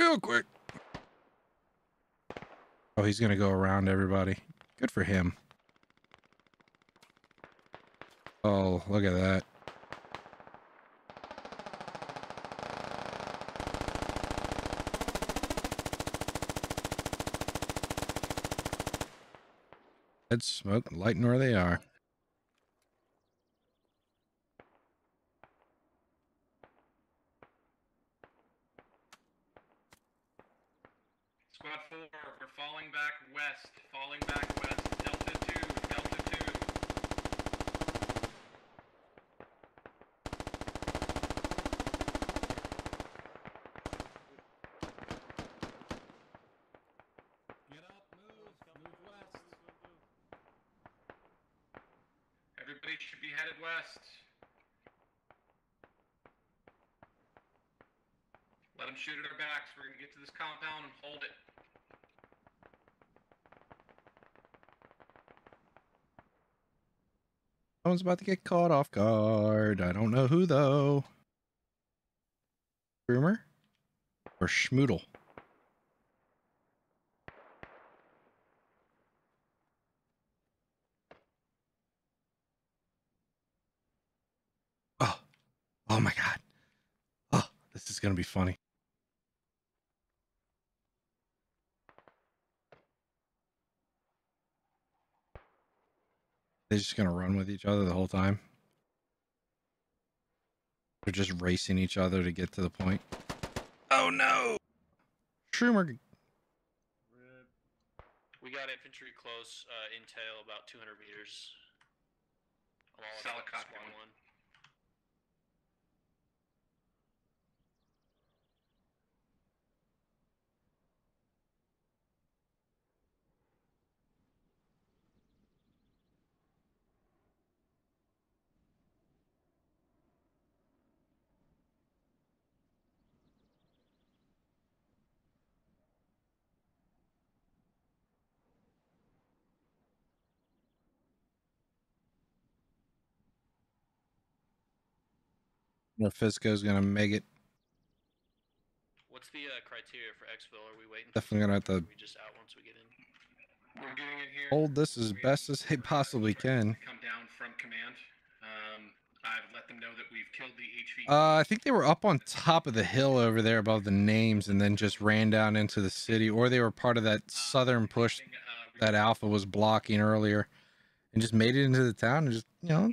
real quick. Oh, he's gonna go around everybody. Good for him. Oh, look at that. Head smoke, lighting where they are. Squad 4, we're falling back west, Delta 2, Delta 2. Get up, move west. Everybody should be headed west. Let them shoot at our backs, we're gonna get to this compound and hold it. Someone's about to get caught off guard. I don't know who though. Rumor or Schmoodle? Oh, oh my God. Oh, this is going to be funny. They're just going to run with each other the whole time. They're just racing each other to get to the point. Oh no! Schumer! We got infantry close, intel about 200 meters. Salicot 1-1. Fisco's gonna make it. What's the criteria for exfil? Are we waiting? Definitely gonna have to. We just out once we get in. We're getting in here. Hold this as best as they possibly can. Come down from command. I've let them know that we've killed the HVT. I think they were up on top of the hill over there above the names, and then just ran down into the city, or they were part of that southern push that Alpha was blocking earlier, and just made it into the town, and just you know.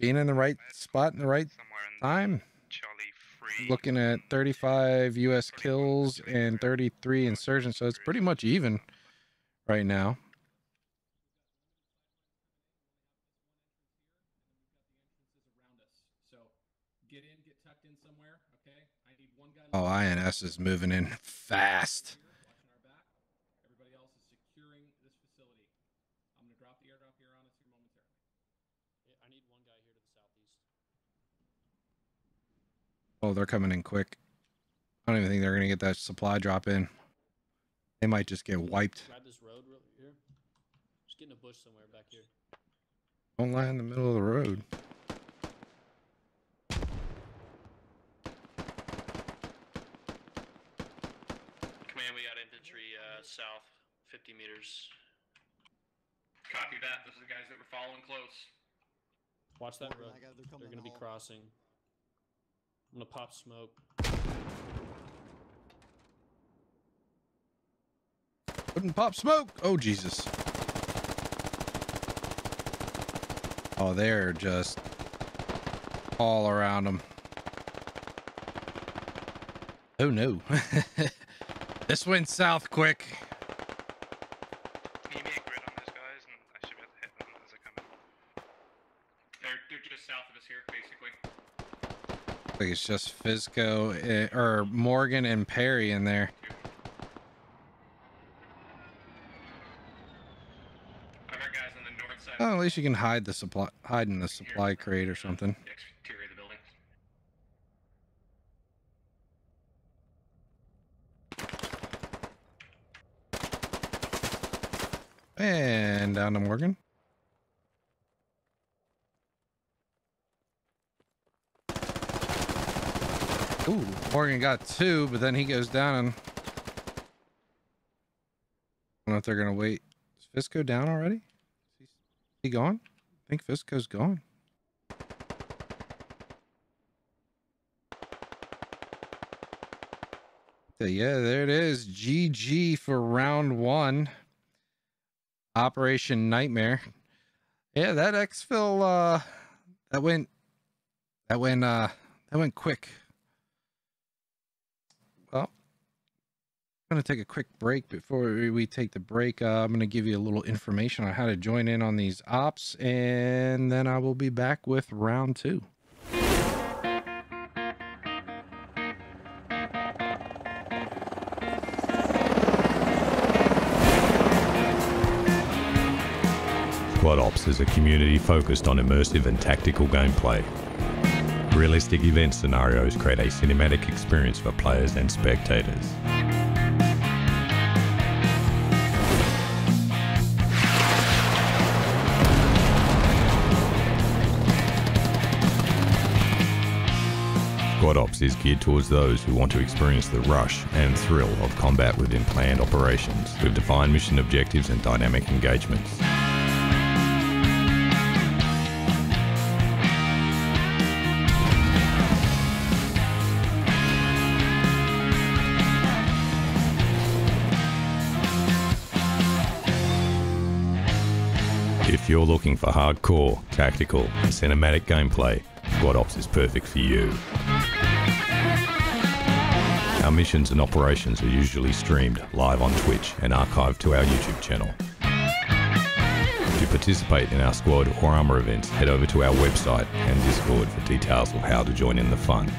Being in the right spot in the right time. Looking at 35 U.S. kills and 33 insurgents, so it's pretty much even right now. Oh, INS is moving in fast. Oh, they're coming in quick. I don't even think they're gonna get that supply drop in. They might just get wiped. Grab this road real here. Just get in a bush somewhere back here. Don't lie in the middle of the road. Command, we got infantry south, 50 meters. Copy that. Those are the guys that were following close. Watch that road. They're gonna be crossing. I'm gonna pop smoke. Wouldn't pop smoke! Oh, Jesus. Oh, they're just all around them. Oh, no. This went south quick. Can you make a grid on those guys? And I should be able to hit them as they come in. They're just south of us here, basically. Like it's just Fisco or Morgan and Perry in there. Oh, at least you can hide the supply, hide in the supply crate or something. And down to Morgan. Ooh, Morgan got two, but then he goes down. And I don't know if they're gonna wait. Is Fisco down already? Is he gone? I think Fisco's gone. So yeah, there it is. GG for round one. Operation Nightmare. Yeah, that exfil that went quick. Well, I'm going to take a quick break. Before we take the break, I'm going to give you a little information on how to join in on these ops, and then I will be back with round two. Squad Ops is a community focused on immersive and tactical gameplay. Realistic event scenarios create a cinematic experience for players and spectators. Squad Ops is geared towards those who want to experience the rush and thrill of combat within planned operations, with defined mission objectives and dynamic engagements. If you're looking for hardcore, tactical, and cinematic gameplay, Squad Ops is perfect for you. Our missions and operations are usually streamed live on Twitch and archived to our YouTube channel. To participate in our Squad or Arma events, head over to our website and Discord for details of how to join in the fun.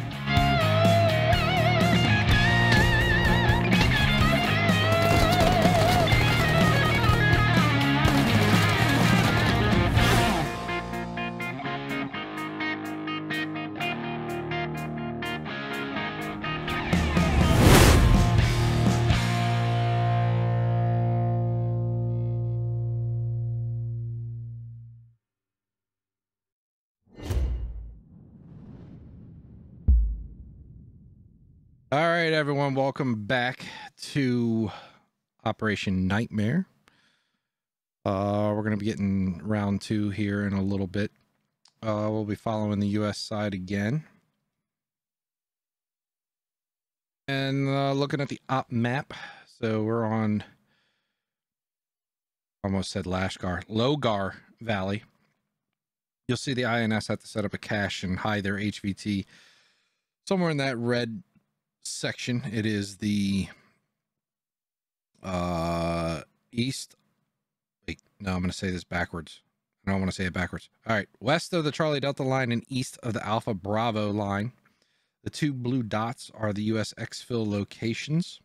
All right, everyone, welcome back to Operation Nightmare. We're going to be getting round two here in a little bit. We'll be following the U.S. side again. And looking at the op map. So we're on, almost said Lashgar, Logar Valley. You'll see the INS have to set up a cache and hide their HVT somewhere in that red section. It is the east. Wait, no, I'm going to say this backwards. I don't want to say it backwards. All right, west of the Charlie Delta line and east of the Alpha Bravo line. The two blue dots are the U.S. exfil locations,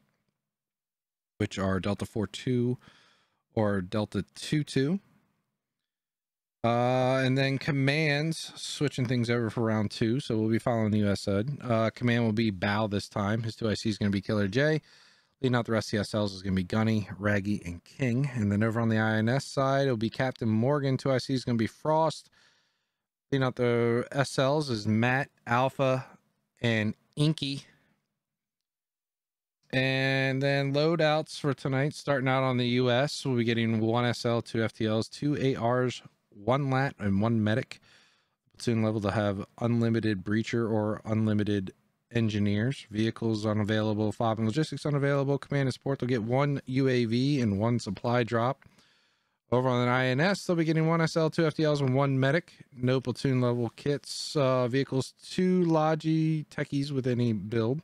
which are Delta 42 or Delta 22. And then commands, switching things over for round two. So we'll be following the U.S. side. Command will be Bow this time. His 2IC is going to be Killer J. Leading out the rest of the SLs is going to be Gunny, Raggy, and King. And then over on the INS side, it'll be Captain Morgan. 2IC is going to be Frost. Leading out the SLs is Matt, Alpha, and Inky. And then loadouts for tonight, starting out on the U.S., we'll be getting 1 SL, 2 FTLs, 2 ARs, 1 LAT, and 1 medic. Platoon level to have unlimited breacher or unlimited engineers. Vehicles unavailable. FOB and logistics unavailable. Command and support, they'll get 1 UAV and 1 supply drop. Over on the INS, they'll be getting 1 SL, 2 FTLs, and 1 medic. No platoon level kits. Vehicles, 2 logi techies with any build.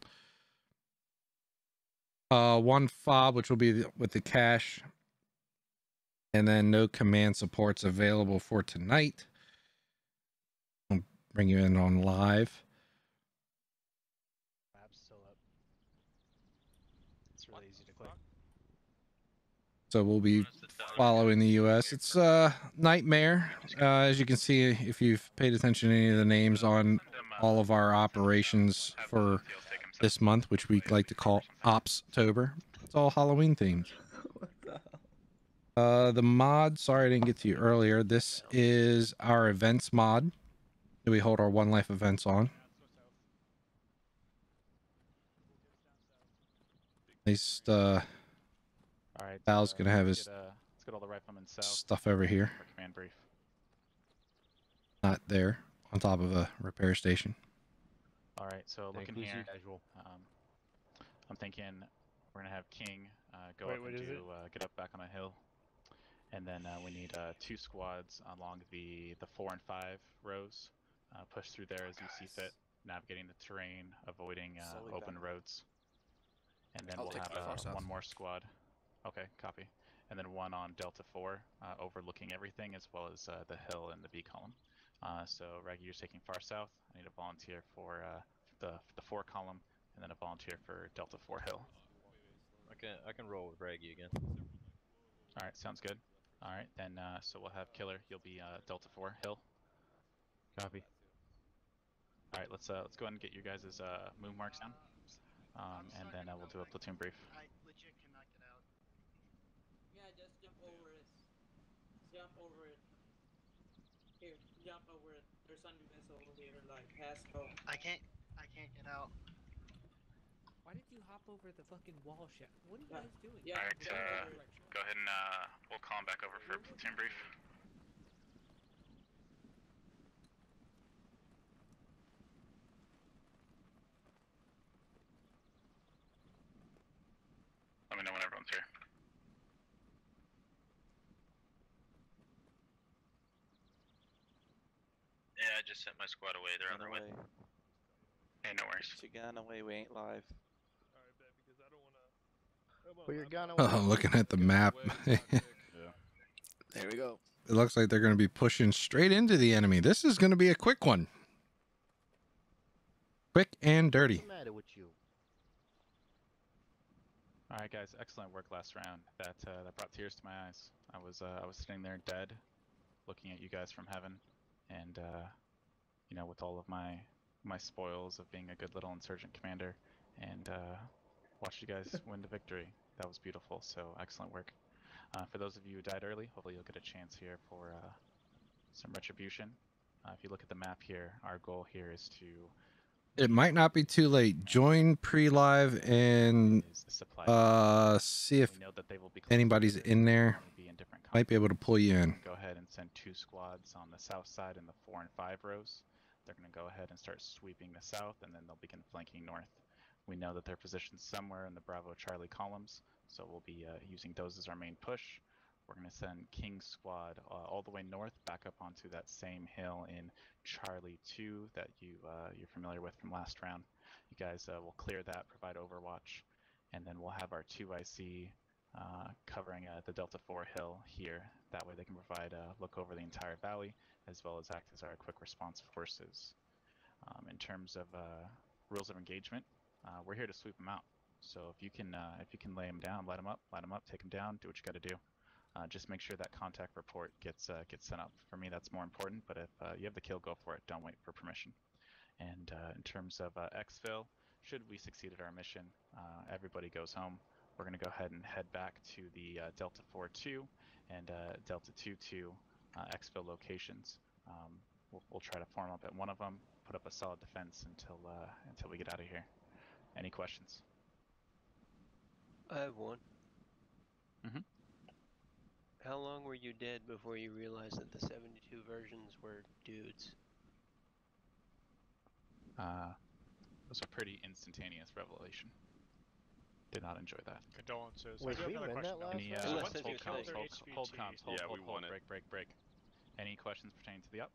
1 FOB, which will be with the cache. And then no command supports available for tonight. I'll bring you in on live. Map's still up. It's really easy to click. So we'll be following the U.S. It's Nightmare. As you can see, if you've paid attention to any of the names on all of our operations for this month, which we like to call Opstober, it's all Halloween themed. The mod, sorry I didn't get to you earlier. This is our events mod that we hold our One Life events on. least all right, Val's gonna have his let's get all the riflemen south. Stuff over here. Command brief. Not there, on top of a repair station. All right, so looking here, casual. I'm thinking we're gonna have King go up and do, get up back on a hill, and then we need two squads along the 4 and 5 rows. Push through there as you see fit, navigating the terrain, avoiding open roads. And then we'll have one more squad. Okay, copy. And then one on Delta 4, overlooking everything as well as the hill and the B column. So Raggy, you're taking far south. I need a volunteer for the 4 column, and then a volunteer for Delta 4 hill. I can roll with Raggy again. All right, sounds good. All right, then so we'll have Killer. You'll be Delta 4 hill. Copy. All right, let's go ahead and get you guys' move marks down, and then we'll do a platoon brief. I legit cannot get out. Yeah, just jump over it. Jump over it. Here, jump over it. There's something that's over there, like Pasco. I can't get out. Why did you hop over the fucking wall, Chef? What are you guys doing? Yeah, all right, go ahead and we'll call him back over for a platoon brief. Let me know when everyone's here. Yeah, I just sent my squad away. They're on their way. Hey, no worries. Put your gun away. We ain't live. Oh, looking at the map. Yeah. There we go. It looks like they're going to be pushing straight into the enemy. This is going to be a quick one. Quick and dirty. What's the matter with you? All right, guys. Excellent work last round. That brought tears to my eyes. I was sitting there dead, looking at you guys from heaven, and you know, with all of my spoils of being a good little insurgent commander, and watched you guys win the victory. That was beautiful. So excellent work. For those of you who died early, hopefully you'll get a chance here for some retribution. If you look at the map here, our goal here is to. It might not be too late. Join pre-live and see if anybody's in there. Might be able to pull you in. Go ahead and send two squads on the south side in the 4 and 5 rows. They're going to go ahead and start sweeping the south, and then they'll begin flanking north. We know that they're positioned somewhere in the Bravo Charlie columns, so we'll be using those as our main push. We're going to send King's squad all the way north, back up onto that same hill in Charlie 2 that you're familiar with from last round. You guys will clear that, provide overwatch, and then we'll have our 2IC covering the Delta 4 hill here. That way they can provide a look over the entire valley, as well as act as our quick response forces. In terms of rules of engagement, we're here to sweep them out. So if you can lay them down, light them up, take them down, do what you got to do. Just make sure that contact report gets sent up. For me, that's more important, but if you have the kill, go for it. Don't wait for permission. And in terms of exfil, should we succeed at our mission, everybody goes home. We're going to go ahead and head back to the Delta 4-2 and Delta 2-2 exfil locations. We'll try to form up at one of them, put up a solid defense until we get out of here. Any questions? I have one. Mm-hmm. How long were you dead before you realized that the 72 versions were dudes? It was a pretty instantaneous revelation. Did not enjoy that. Condolences. Wait, I do have another question. Hold comms. Break. Any questions pertaining to the up?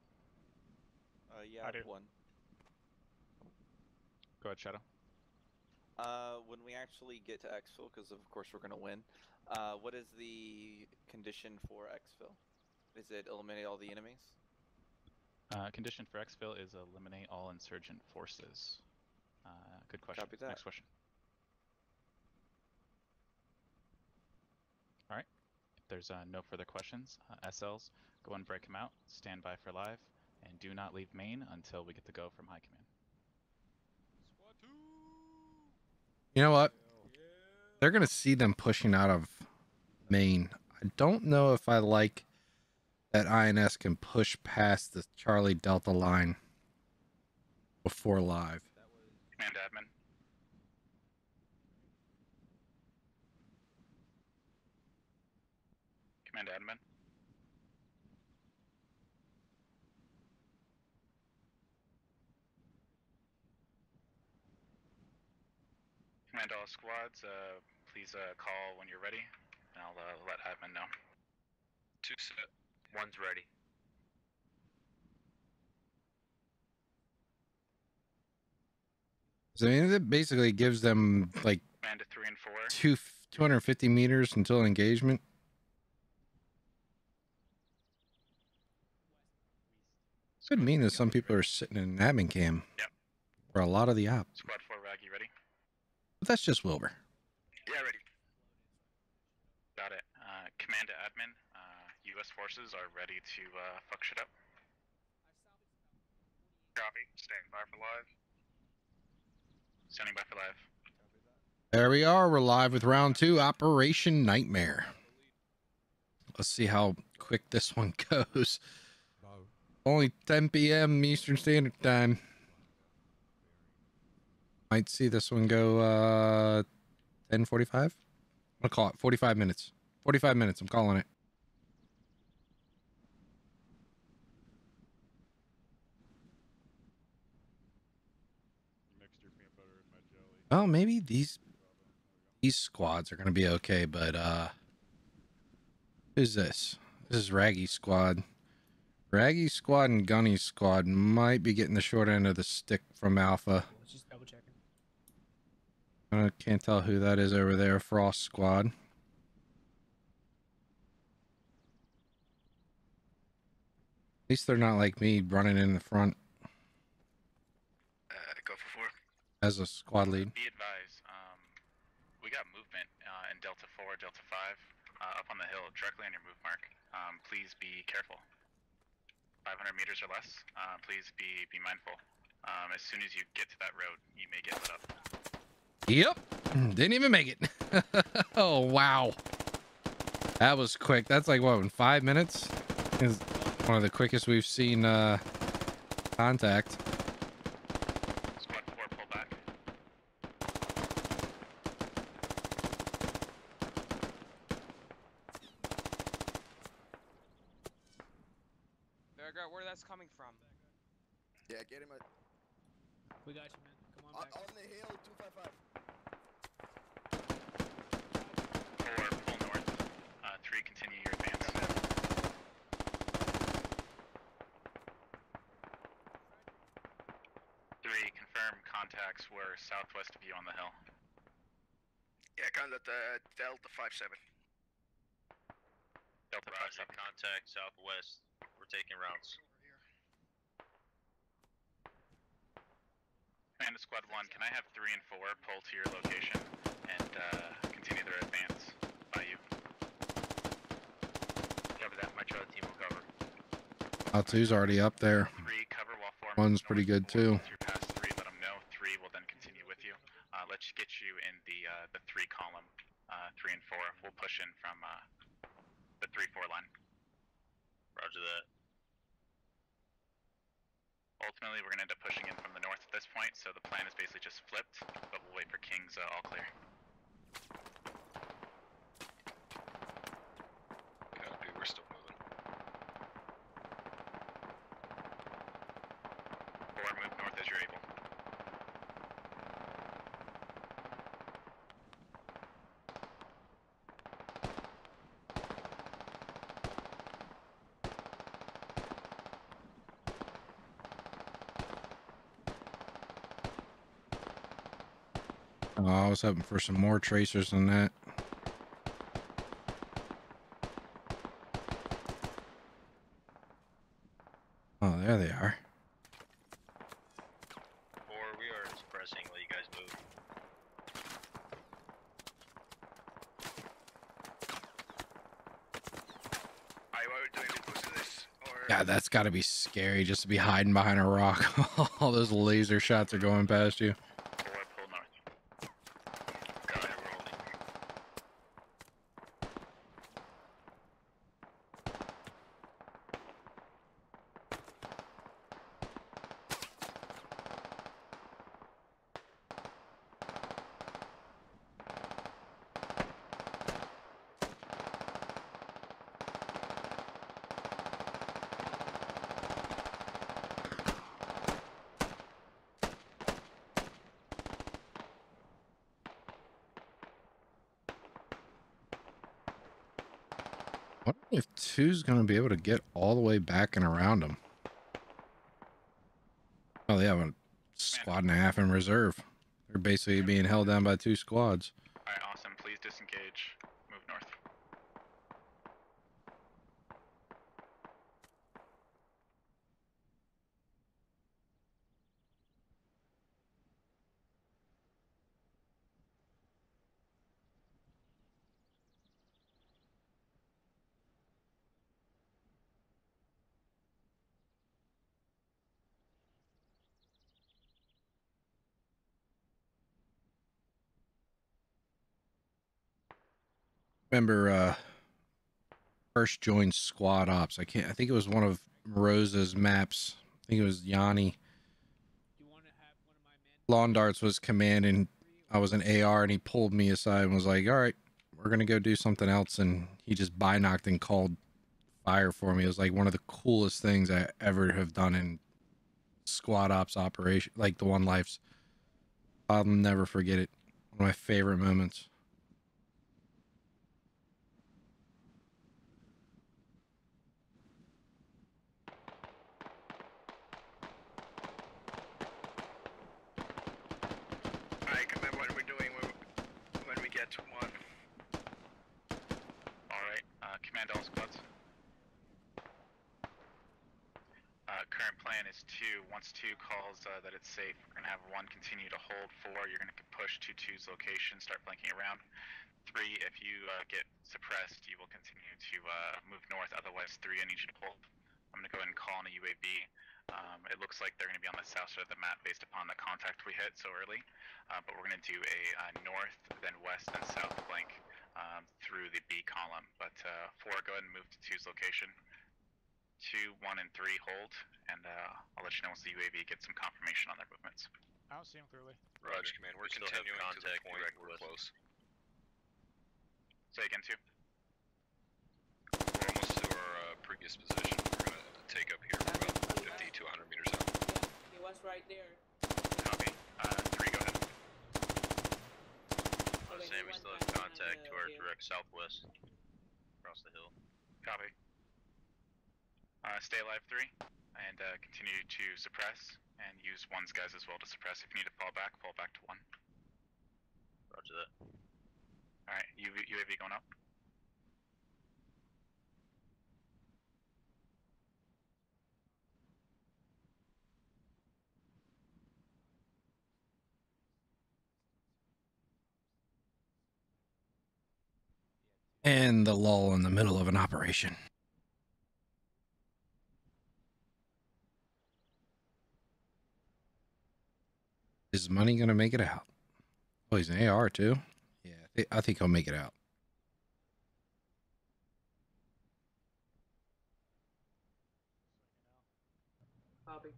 Yeah, I have one. Go ahead, Shadow. When we actually get to exfil, because of course we're going to win, what is the condition for exfil? Is it eliminate all the enemies? Condition for exfil is eliminate all insurgent forces. Good question. Copy that. Next question. All right. If there's no further questions, SLs, go and break them out, stand by for live, and do not leave main until we get the go from high command. You know what? They're going to see them pushing out of main. I don't know if I like that INS can push past the Charlie Delta line before live. Command admin. and admin. Command all squads, please call when you're ready, and I'll let admin know. Two set. One's ready. So it basically gives them like 250 meters until engagement. This could mean that some people are sitting in an admin cam. Yep. For a lot of the ops. Squad 4 Raggy, ready? But that's just Wilbur. Yeah, ready. Got it. Command to admin. U.S. forces are ready to fuck shit up. Copy. Standing by for live. Standing by for live. There we are. We're live with round 2, Operation Nightmare. Let's see how quick this one goes. Only 10 p.m. Eastern Standard Time. Might see this one go 10:45. I'll call it 45 minutes. 45 minutes. I'm calling it. Well, maybe these squads are going to be okay, but, who's this? This is Raggy Squad. Raggy Squad and Gunny Squad might be getting the short end of the stick from Alpha. Let's just double checking. I can't tell who that is over there. Frost Squad. At least they're not like me running in the front. Go for 4. As a squad lead. Be advised, we got movement in Delta 4, Delta 5, up on the hill, directly on your move mark. Please be careful. 500 meters or less, please be mindful. As soon as you get to that road, you may get lit up. Yep, didn't even make it. Oh, wow. That was quick. That's like, what, in 5 minutes? It's one of the quickest we've seen contact. We got you, man. Come on back. On the hill, 255. 4, pull north. 3, continue your advance. Yeah. 3, confirm contacts were southwest of you on the hill. Yeah, contact Delta 57. Delta 57. Contact southwest. We're taking rounds. Command to Squad 1, can I have 3 and 4 pull to your location and continue their advance by you? Cover that, my Charlie team will cover. Out 2's already up there. 3, cover while 4. 1's pretty good too. Once you're past 3, let them know. 3 will then continue with you. Let's get you in the 3 column. 3 and 4 will push in from the 3-4 line. Roger that. Ultimately, we're going to end up pushing in from the north at this point, so the plan is basically just flipped, but we'll wait for King's all clear. Copy, we're still moving. 4, move north as you're able. I was hoping for some more tracers than that. Oh, there they are. 4, we are just pressing. Let you guys move. God, that's got to be scary just to be hiding behind a rock. All those laser shots are going past you. I wonder if two's going to be able to get all the way back and around them. Oh, they have a squad and a half in reserve. They're basically being held down by two squads. All right, awesome. Please disengage. Move north. Remember first joined Squad Ops. I think it was one of Rosa's maps. I think it was Yanni. Lawn Darts was command and I was an AR, and he pulled me aside and was like, all right, we're gonna go do something else, and he just bi-knocked and called fire for me. It was like one of the coolest things I ever have done in Squad Ops operation, like the One Life's. I'll never forget it. One of my favorite moments. All squads. Current plan is two. Once two calls that it's safe, we're going to have one continue to hold. Four, you're going to push to two's location, start flanking around. Three, if you get suppressed, you will continue to move north. Otherwise, three, I need you to hold. I'm going to go ahead and call on a UAV. It looks like they're going to be on the south side of the map based upon the contact we hit so early. But we're going to do a north, then west, and south flank. Through the B column, but four, go ahead and move to two's location. 2, 1, and 3 hold, and I'll let you know once the UAV gets some confirmation on their movements. I don't see them clearly. Roger, command. We're continuing to the point. We're close. Say again, two. We're almost to our previous position. We're gonna take up here for about 50 to 100 meters out. Yeah, it was right there. Copy. Three, go ahead. Same, we still have contact to our direct southwest across the hill. Copy. Stay alive, three, and continue to suppress and use one's guys as well to suppress. If you need to fall back to one. Roger that. Alright, UAV going up. And the lull in the middle of an operation. Is Money going to make it out? Oh, he's an AR too? Yeah, I think he'll make it out. Copy.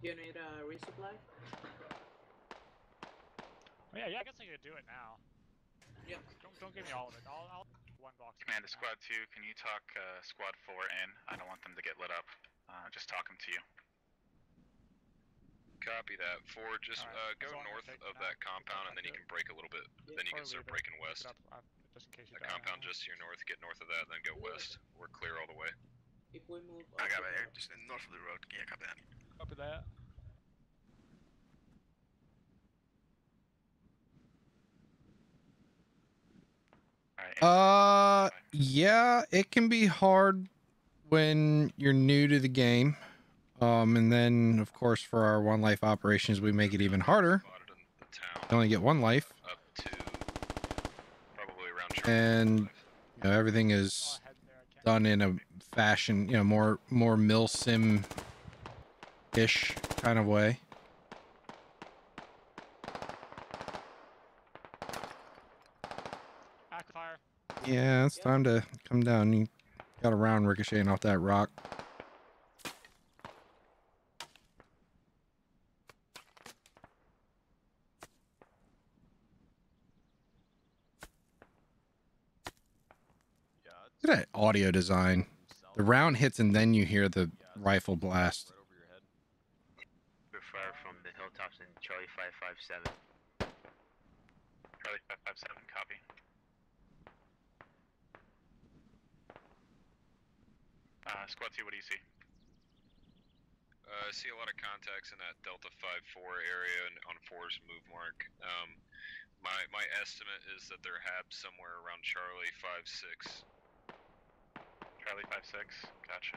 Do you need a resupply? Oh, yeah, I guess I could do it now. Yep. Don't give me all of it. I'll one box. Command to Squad 2, can you talk Squad 4 in? I don't want them to get lit up. Just talk them to you. Copy that. 4, just go north of that compound, and then you can break a little bit. Then you can start breaking west. The compound just to your north, get north of that, then go west. We're clear all the way. I got it here, just north of the road. Yeah, copy that. Copy that. Yeah, it can be hard when you're new to the game. And then, of course, for our One Life operations, we make it even harder. You only get one life. Up to probably around and, you know, everything is done in a fashion, you know, more milsim-ish kind of way. Yeah, it's time to come down. You got a round ricocheting off that rock. Look at that audio design. The round hits and then you hear the rifle blast. Fire from the hilltops in Charlie 557. Charlie 557, copy. Squad 2, what do you see? I see a lot of contacts in that Delta 5-4 area and on 4's move mark. My estimate is that they're HAB somewhere around Charlie 5-6. Charlie 5-6, gotcha.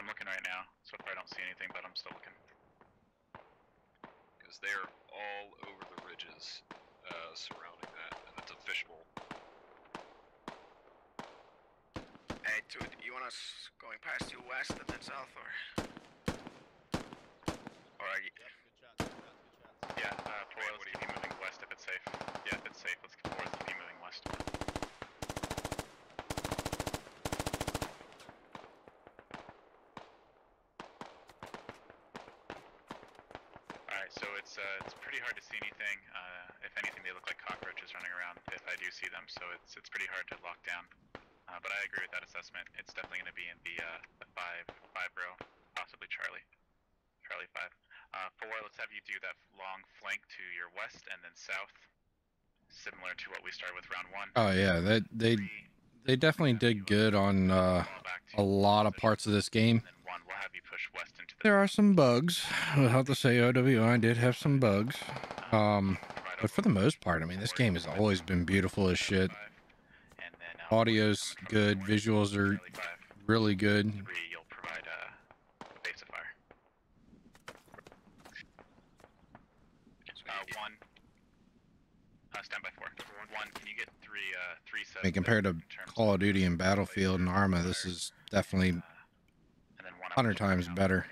I'm looking right now, so if I don't see anything, but I'm still looking. Because they are all over the ridges surrounding that, and it's a fishbowl. Hey, dude, you want us going past you west and then south, or are you... Good shots. Yeah, for us, keep you moving west if it's safe. Yeah, if it's safe, let's keep forward, keep moving west. Alright, so it's pretty hard to see anything. If anything, they look like cockroaches running around, if I do see them, so it's pretty hard to lock down. But I agree with that assessment. It's definitely going to be in the five row, possibly Charlie 5. 4, let's have you do that long flank to your west and then south, similar to what we started with round 1. Oh yeah, they definitely did good on a lot of parts of this game. We'll have you push west into the there are some bugs. I'll have to say OWI did have some bugs, but for the most part, I mean, this game has always been beautiful as shit. Audio's good, visuals are really good. 3, you'll provide a base of fire. 1, stand by 4. 1, can you get 3 sets? I mean, compared to Call of Duty and Battlefield and Arma, this is definitely 100 times better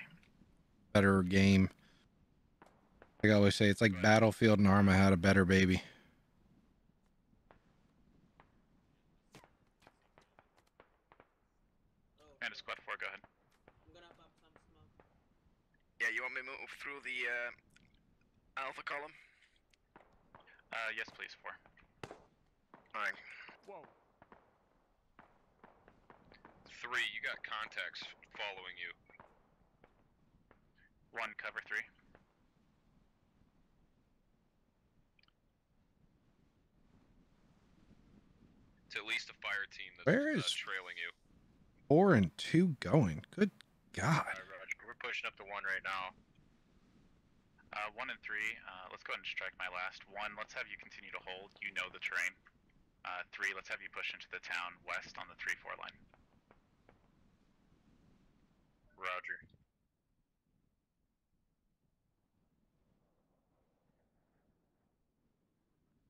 game. Like I always say, it's like Battlefield and Arma had a better baby. Squad 4, go ahead. I'm gonna pop some smoke. Yeah, you want me to move through the alpha column? Yes, please, 4. Alright. Whoa. 3, you got contacts following you. 1, cover 3. It's at least a fire team that's trailing you. 4 and 2 going. Good God. Roger. We're pushing up to 1 right now. 1 and 3. Let's go ahead and strike my last. 1. Let's have you continue to hold. You know the terrain. 3. Let's have you push into the town west on the 3-4 line. Roger.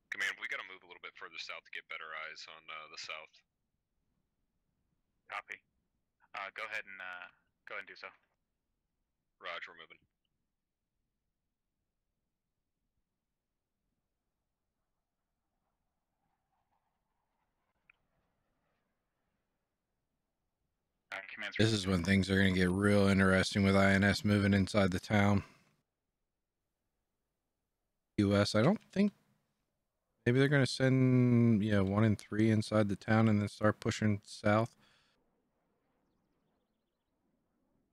Command, we got to move a little bit further south to get better eyes on the south. Copy. Go ahead and do so. Roger, we're moving. This is when things are going to get real interesting with INS moving inside the town. US, I don't think. Maybe they're going to send 1 and 3 inside the town and then start pushing south.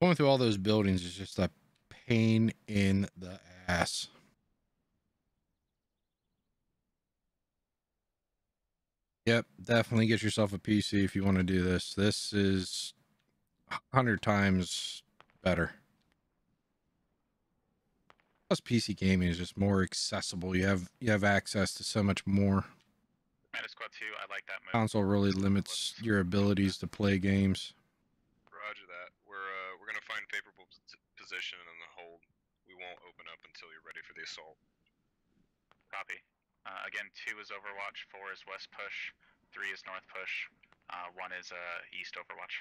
Going through all those buildings is just a pain in the ass. Yep, definitely get yourself a PC if you want to do this. This is 100 times better. Plus, PC gaming is just more accessible. You have access to so much more. Squad 2, I like that move. Console really limits your abilities to play games. Roger that. We're going to find favorable position and then hold. We won't open up until you're ready for the assault. Copy. Again, 2 is overwatch, 4 is west push, 3 is north push, 1 is east overwatch.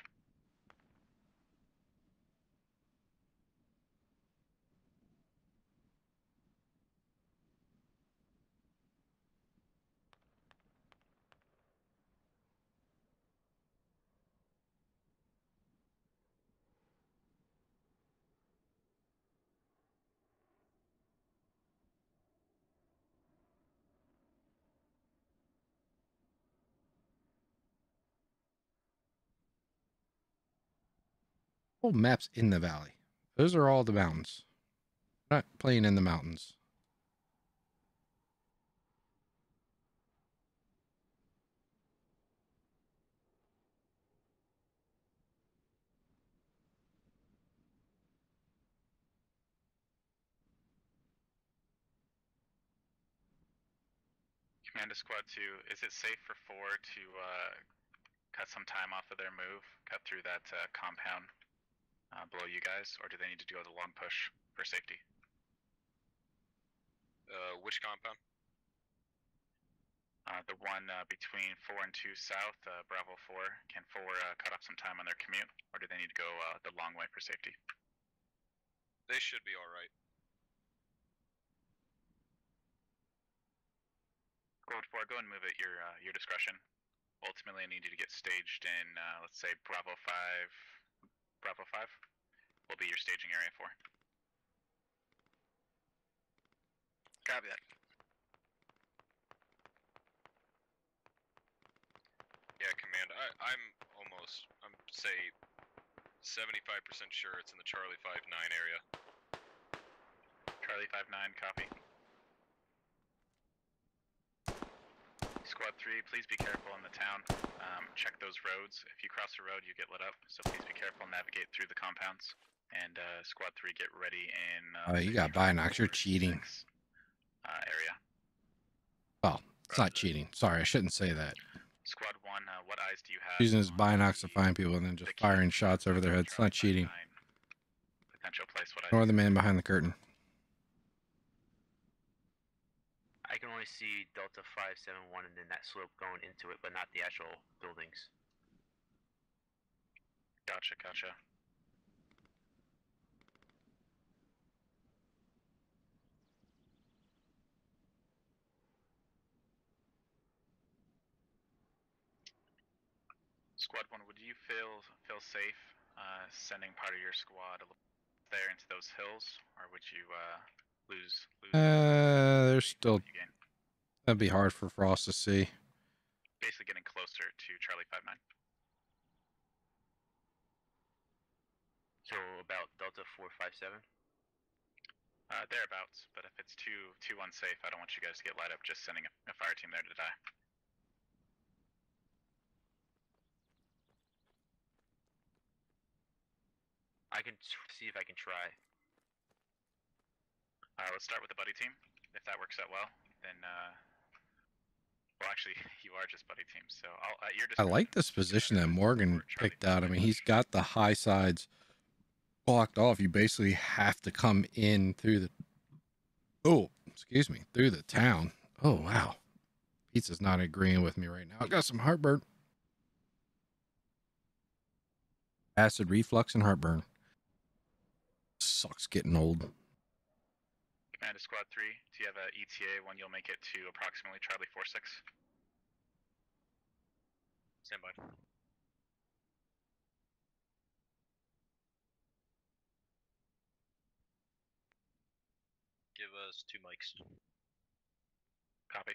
Whole map's in the valley. Those are all the mountains. We're not playing in the mountains. command to squad 2, is it safe for 4 to cut some time off of their move, cut through that compound below you guys, or do they need to do a long push for safety? Which compound? The one between 4 and 2 south, Bravo 4. Can 4 cut off some time on their commute, or do they need to go the long way for safety? They should be alright. Squad 4, go and move at your discretion. Ultimately, I need you to get staged in, let's say, Bravo 5. Bravo 5 will be your staging area 4. Copy that. Yeah, command. I'm say 75% sure it's in the Charlie 5-9 area. Charlie 5-9, copy. Squad 3, please be careful in the town. Check those roads. If you cross the road, you get lit up. So please be careful and navigate through the compounds. And Squad 3, get ready in... oh, you got Binox. You're cheating. ...area. Well, it's not cheating. Sorry, I shouldn't say that. Squad 1, what eyes do you have? Using his Binox to find people and then just firing shots over their heads. It's not cheating. Potential place, what ignore the man behind the curtain. I can only see Delta 571 and then that slope going into it, but not the actual buildings. Gotcha, gotcha. Squad 1, would you feel safe sending part of your squad there into those hills, or would you lose? There's still that'd be hard for Frost to see. Basically, getting closer to Charlie 5-9. So about Delta 4-5-7. Thereabouts. But if it's too unsafe, I don't want you guys to get light up. Just sending a fire team there to die. I can see if I can try. Let's start with the buddy team. If that works out well, then well, actually, you are just buddy team. So I'll I like this position that Morgan picked out. I mean, he's got the high sides blocked off. You basically have to come in through the through the town. Oh wow, pizza's not agreeing with me right now. I've got some heartburn, acid reflux, and heartburn. Sucks getting old. Command to Squad 3, do you have an ETA when you'll make it to approximately Charlie 4-6? Stand by. Give us 2 mics. Copy.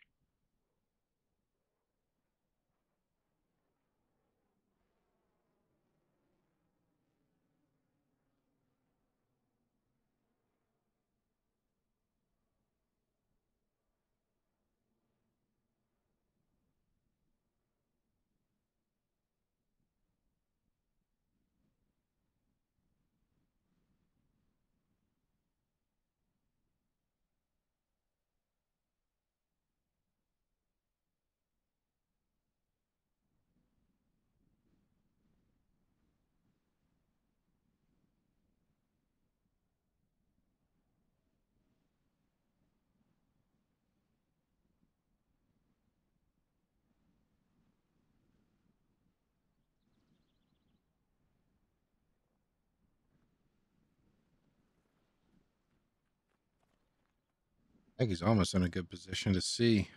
I think he's almost in a good position to see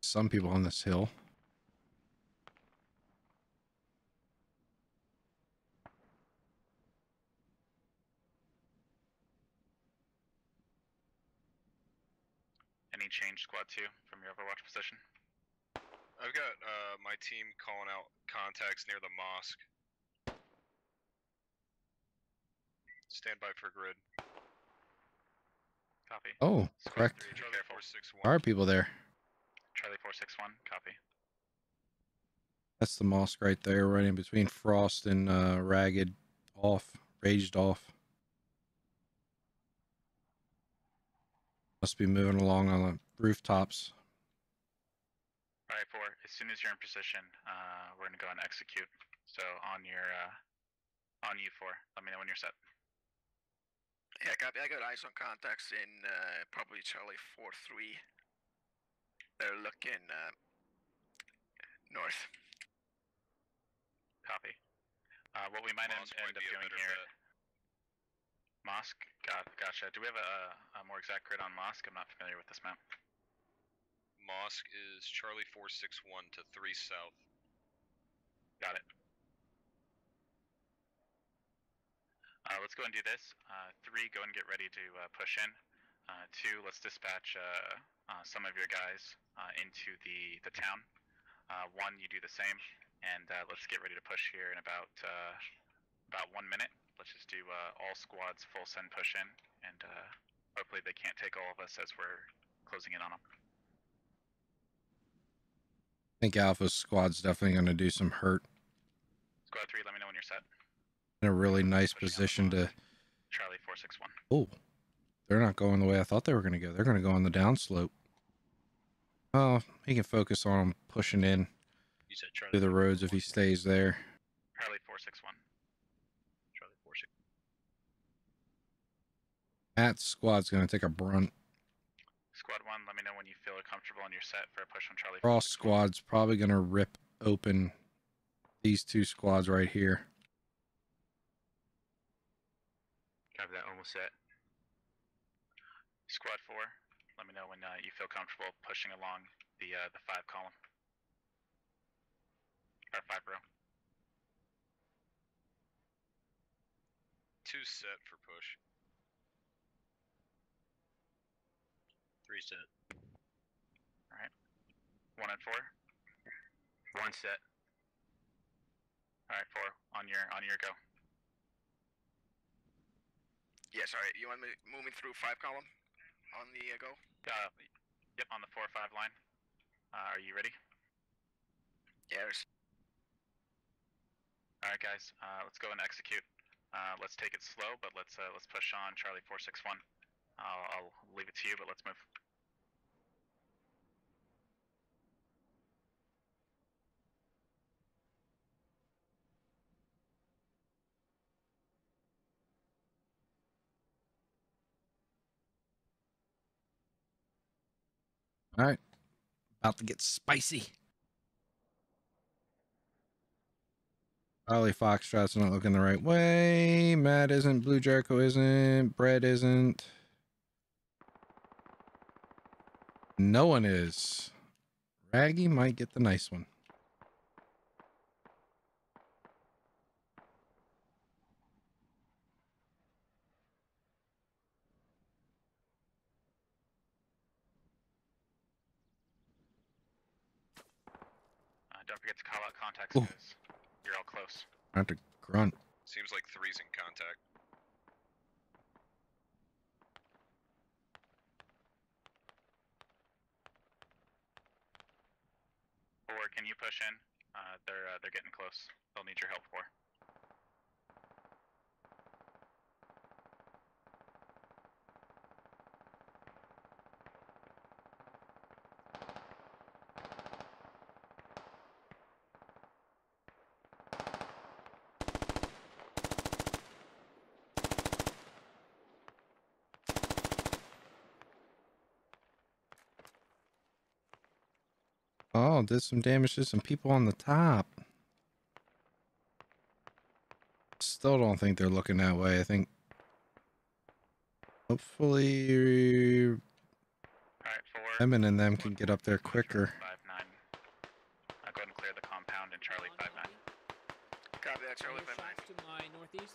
some people on this hill. Any change, Squad 2, from your overwatch position? I've got my team calling out contacts near the mosque. Stand by for grid. Copy. Oh, correct. There are people there. Charlie 461, copy. That's the mosque right there, right in between Frost and Ragged off, Raged off. Must be moving along on the rooftops. All right, four. As soon as you're in position, we're gonna go and execute. So on your, on you four. Let me know when you're set. Yeah, copy. I got eyes on contacts in probably Charlie 4-3. They're looking north. Copy. What we might end up doing here. Mosque? Gotcha. Do we have a more exact grid on Mosque? I'm not familiar with this map. Mosque is Charlie 461 to 3 south. Got it. Let's go and do this. 3, go and get ready to push in. 2, let's dispatch some of your guys into the town. 1, you do the same. And let's get ready to push here in about 1 minute. Let's just do all squads full send push in, and hopefully they can't take all of us as we're closing in on them. I think Alpha squad's definitely going to do some hurt. Squad 3, let me know when you're set. In a really nice position to... Charlie 461. Oh, they're not going the way I thought they were going to go. They're going to go on the downslope. Oh, he can focus on them pushing in. You said Charlie through the roads if he stays there. Charlie 461. Charlie 461. That squad's going to take a brunt. Squad 1, let me know when you feel comfortable and you're set for a push on Charlie 461. All squads probably going to rip open these two squads right here. Copy that, almost set. Squad 4, let me know when you feel comfortable pushing along the 5 column. Or 5 row. 2 set for push. 3 set. Alright. 1 and 4. 1 set. Alright, 4. On your go. Yes, alright. You want me moving through 5 column? On the go? Yep, on the 4-5 line. Are you ready? Yes. All right, guys. Let's go and execute. Let's take it slow, but let's push on Charlie 461. I'll leave it to you, but let's move. All right, about to get spicy. Charlie Foxtrot's not looking the right way. Matt isn't. Blue Jericho isn't. Brett isn't. No one is. Raggy might get the nice one. Don't forget to call out contacts. Ooh. You're all close. Not to grunt. Seems like 3's in contact. Or can you push in? They're getting close. They'll need your help for. Oh, did some damage to some people on the top. Still don't think they're looking that way. I think. Hopefully. All right, 4. Emin and them can get up there quicker. 5-9. I'll go ahead and clear the compound in Charlie 5-9. Copy that, Charlie 5-9. To my northeast.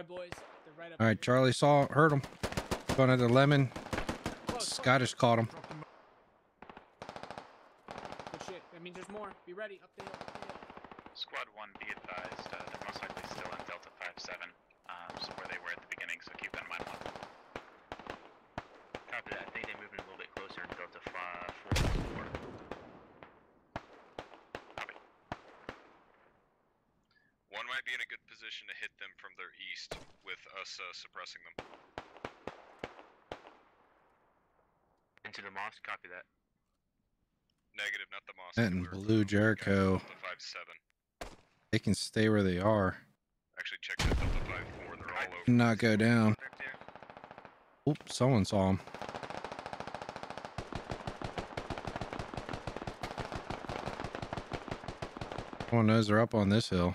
Alright, boys. They're right up. Alright, Charlie heard him. Going at the lemon. Scottish caught him. Good shit. I mean, there's more. Be ready. Up the hill. Squad 1, be advised. They're most likely still in Delta 5-7. So where they were at the beginning, so keep that in mind. Copy that. I think they're moving a little bit closer to Delta 5-4. Copy. might be in a good position to hit them from their east with us suppressing them. Into the mosque, copy that. Negative, not the mosque. And Blue Jericho. Delta 5-7. They can stay where they are. Actually, check that Delta 5-4. They're all over. Not go down. Oops, someone saw him. Everyone knows they're up on this hill.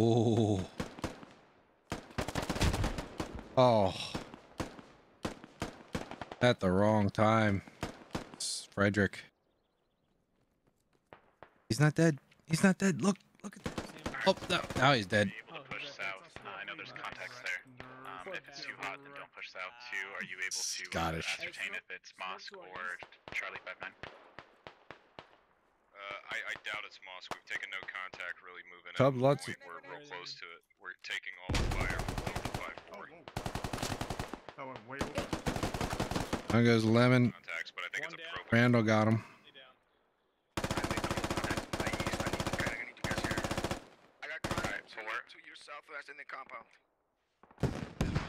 Oh. Oh. At the wrong time. It's Frederick. He's not dead. He's not dead. Look at that. Oh, no. Now he's dead. Able to push south. I know there's contacts there. If it's too hot, then don't push south too. Are you able to ascertain if it's Mosque or Charlie 59? I doubt it's Mosque. We've taken no contact. Really moving. We're real close to it. We're taking all the fire. Down goes Lemon. Contacts, but I think it's appropriate. Randall got him. Southwest in the compound.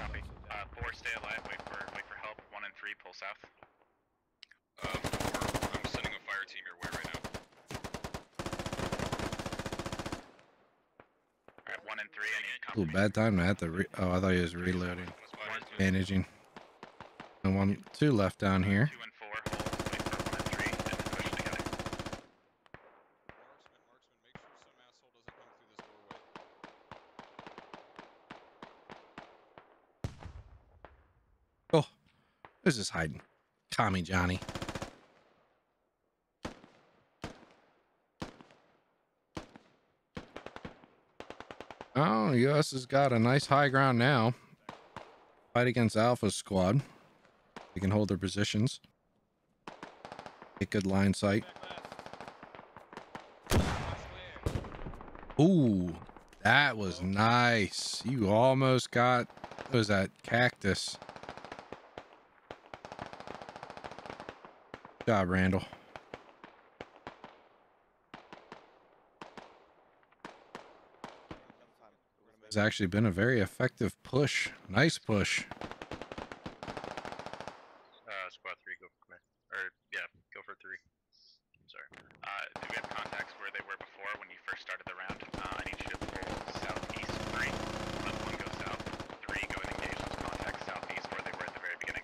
Copy. 4, stay alive. Wait for help. 1 and 3, pull south. 4, I'm sending a fire team your way right now. All right, 1 and 3. Ooh, bad time to have to. Oh, I thought he was reloading, managing. And 1, 2 left down here. 2 and 4. Wait for 1 and 3 and push together. Marksman, make sure some asshole doesn't come through this doorway. Oh, who's this hiding? Tommy Johnny. Oh, US has got a nice high ground now. Fight against Alpha's squad. They can hold their positions. Get good line sight. Ooh, that was nice. You almost got, what was that, cactus? Good job, Randall. It's actually been a very effective push. Nice push. Squad 3, go for command. Or, yeah, go for 3. I'm sorry. Do we have contacts where they were before when you first started the round? I need you to pull southeast 3. 1 go south. 3, go and engage those contacts southeast where they were at the very beginning.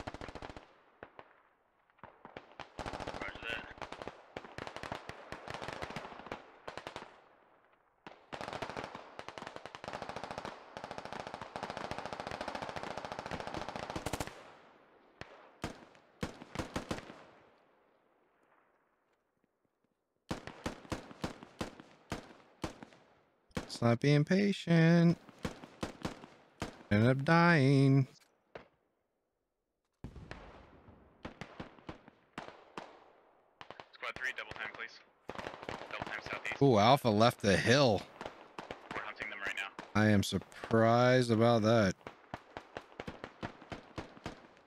Let's not be impatient. End up dying. Squad 3, double time, please. Double time southeast. Ooh, Alpha left the hill. We're hunting them right now. I am surprised about that.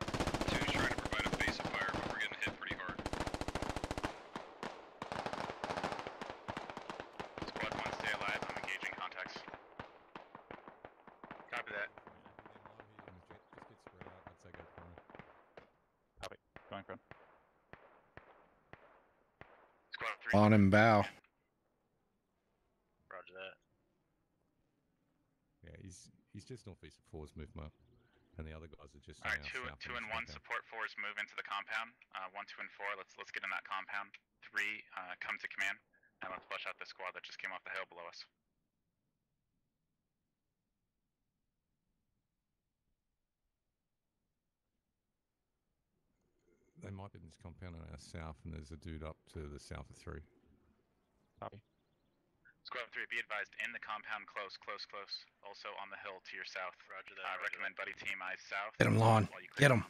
2's trying to provide a base of fire, but we're getting hit pretty hard. Squad 1, stay alive. I'm engaging contacts. Copy that. Copy. Going from. Squad 3. On and bow. Roger that. Yeah, he's just northeast of 4's move map. And the other guys are just. Alright, 2 and 1 support 4's move into the compound. 1, 2 and 4, let's get in that compound. 3, come to command. And let's flush out the squad that just came off the hill below us. They might be in this compound on our south, and there's a dude up to the south of 3. Copy. Squad 3, be advised, in the compound, close. Also on the hill to your south. Roger that. I recommend buddy team eyes south. Get him, Lon. Get him.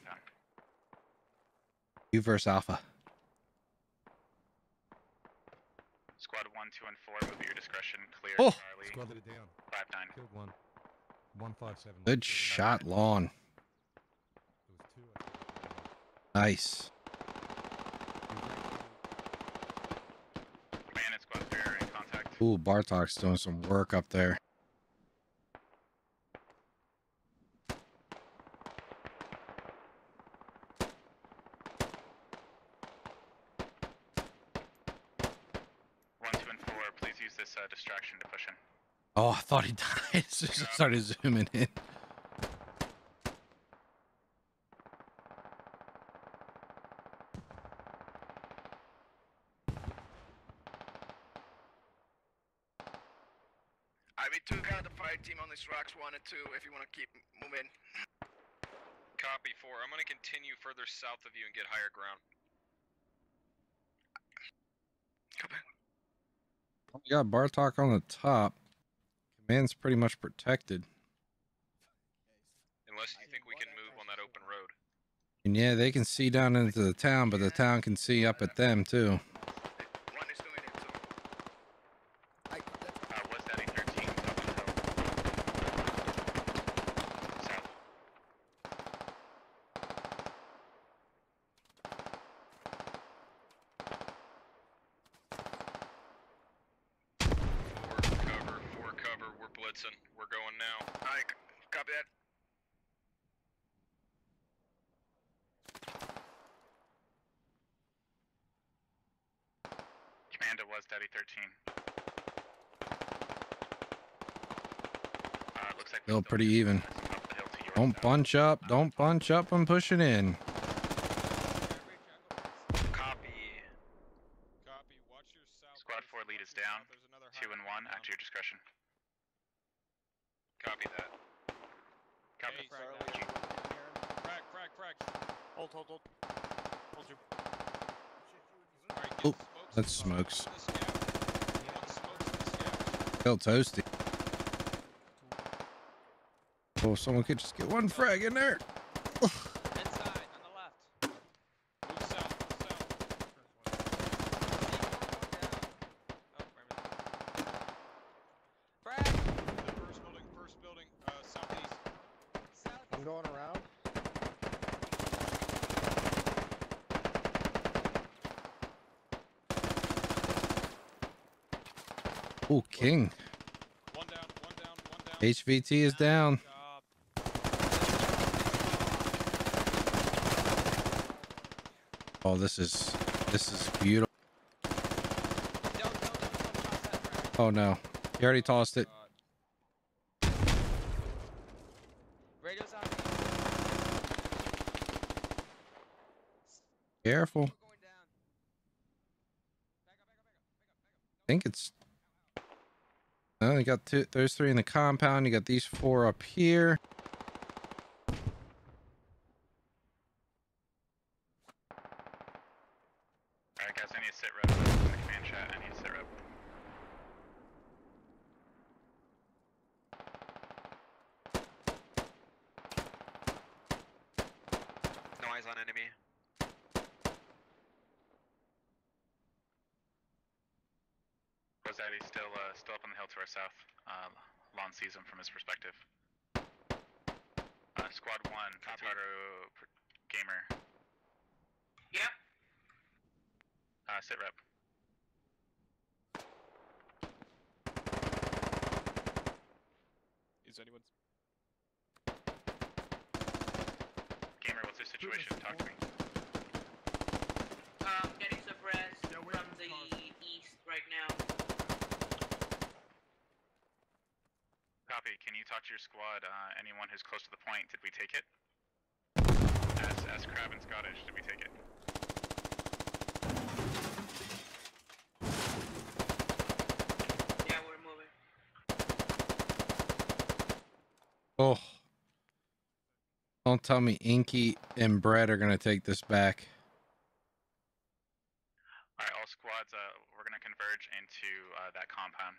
You versus Alpha. Squad 1, 2, and 4 will be your discretion. Clear. Oh! Charlie. Squad leader down. 5-9. Killed one. 157. Good shot, Lawn. Nice. Bandit Squad 3 are in contact. Ooh, Bartok's doing some work up there. Distraction to push in. Oh, I thought he died. So I started zooming in. We took out the fire team on this rocks 1 and 2. If you want to keep moving. Copy 4. I'm going to continue further south of you and get higher ground. Copy. We got Bartok on the top. Command's pretty much protected. Unless you think we can move on that open road. And yeah, they can see down into the town, but the town can see up at them too. Still pretty even. Don't bunch up. Don't bunch up. I'm pushing in. Copy. Copy. Watch your south. Squad 4 lead is down. 2 and 1. At your discretion. Copy that. Copy. Crack, crack, crack. Hold, hold, hold. Hold your. Oh, that's smokes. Still toasty. Oh, someone could just get one frag in there. Ugh. Inside, on the left. Move south. Frag! First building, southeast. South. I'm going around. Oh, King. One down, one down, one down. HVT is down. Oh, this is beautiful. Oh no, he already tossed it. Careful. I think it's. No, you got two. There's 3 in the compound. You got these 4 up here. Still up on the hill to our south. Lon sees him from his perspective. Squad 1, Tartaru Gamer. Yep. Sit rep. Is anyone? Gamer, what's your situation? Talk to me. I'm getting suppressed from the east right now. Can you talk to your squad? Anyone who's close to the point, did we take it? As Crab and Scottish, did we take it? Yeah, we're moving. Oh. Don't tell me Inky and Brett are going to take this back. Alright, all squads, we're going to converge into that compound.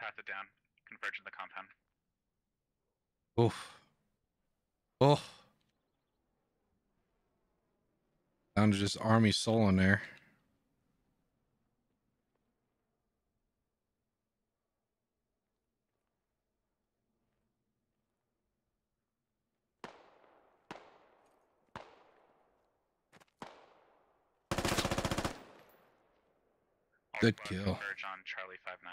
Path it down. Converge in the compound. Oof. Oh. Sounded just army soul in there. Good kill. Merge on Charlie 59.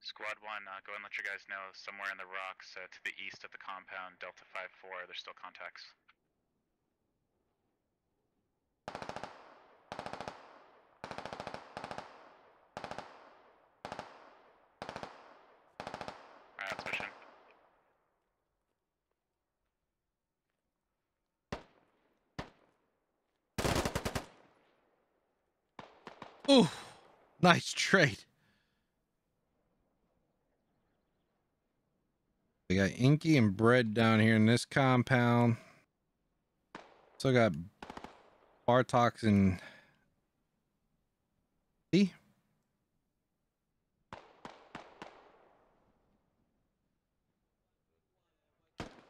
Squad 1, go and let your guys know somewhere in the rocks to the east of the compound, Delta 5-4, there's still contacts. Alright, let's push in. Ooh, nice trade. We got Inky and Bread down here in this compound. Still got Bartox and D.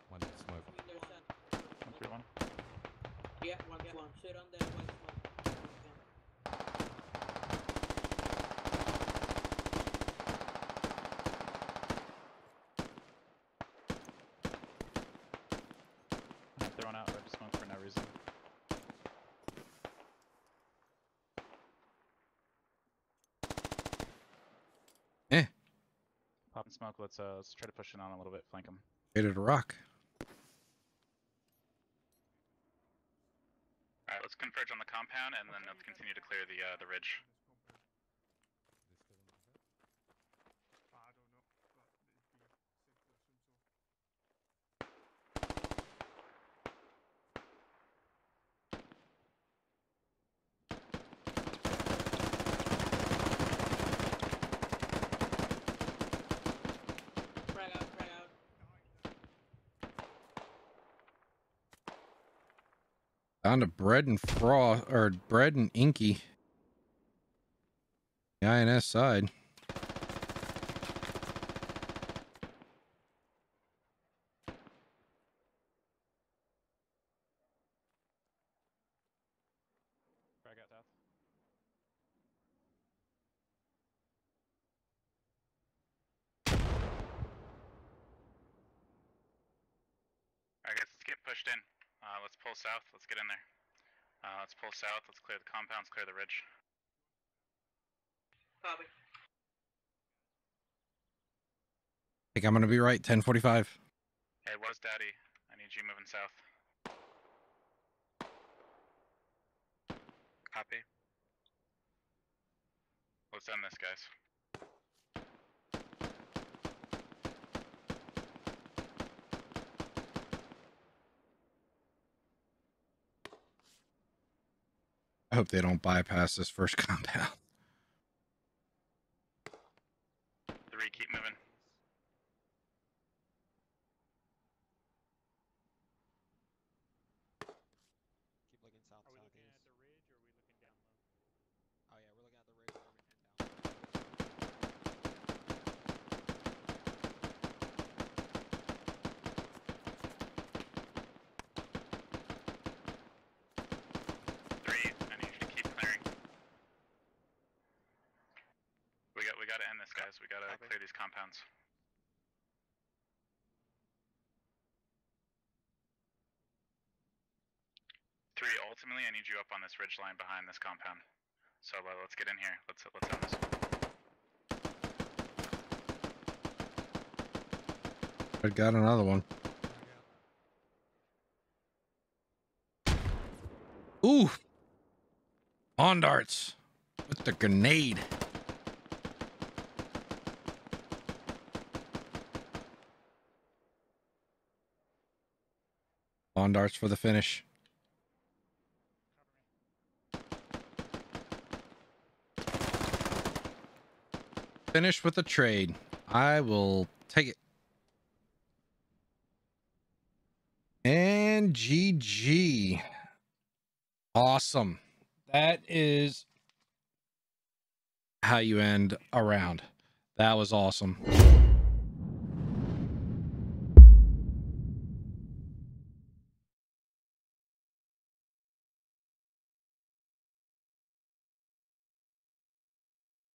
One smoke. One. Yeah, one. Shoot on that one. Smoke, let's try to push it on a little bit, flank him. Created a rock. Alright, let's converge on the compound and then let's continue to clear the ridge. Down to Bread and Froth, or Bread and Inky. The INS side. Alright guys, let's get pushed in. Let's pull south, let's get in there. Let's pull south, let's clear the compounds, clear the ridge. Copy. I think I'm gonna be right, 1045. Hey, what's Daddy? I need you moving south. Copy. Let's end this, guys. I hope they don't bypass this first compound. 3, keep moving. Keep looking south. Are we looking at the ridge or are we looking down low? Oh yeah, we're looking at the ridge or we gotta clear these compounds. Three, ultimately I need you up on this ridge line behind this compound. So let's get in here. Let's end this. I got another one. Ooh! On darts with the grenade. On darts for the finish. Finish with a trade. I will take it. And GG. Awesome. That is how you end a round. That was awesome.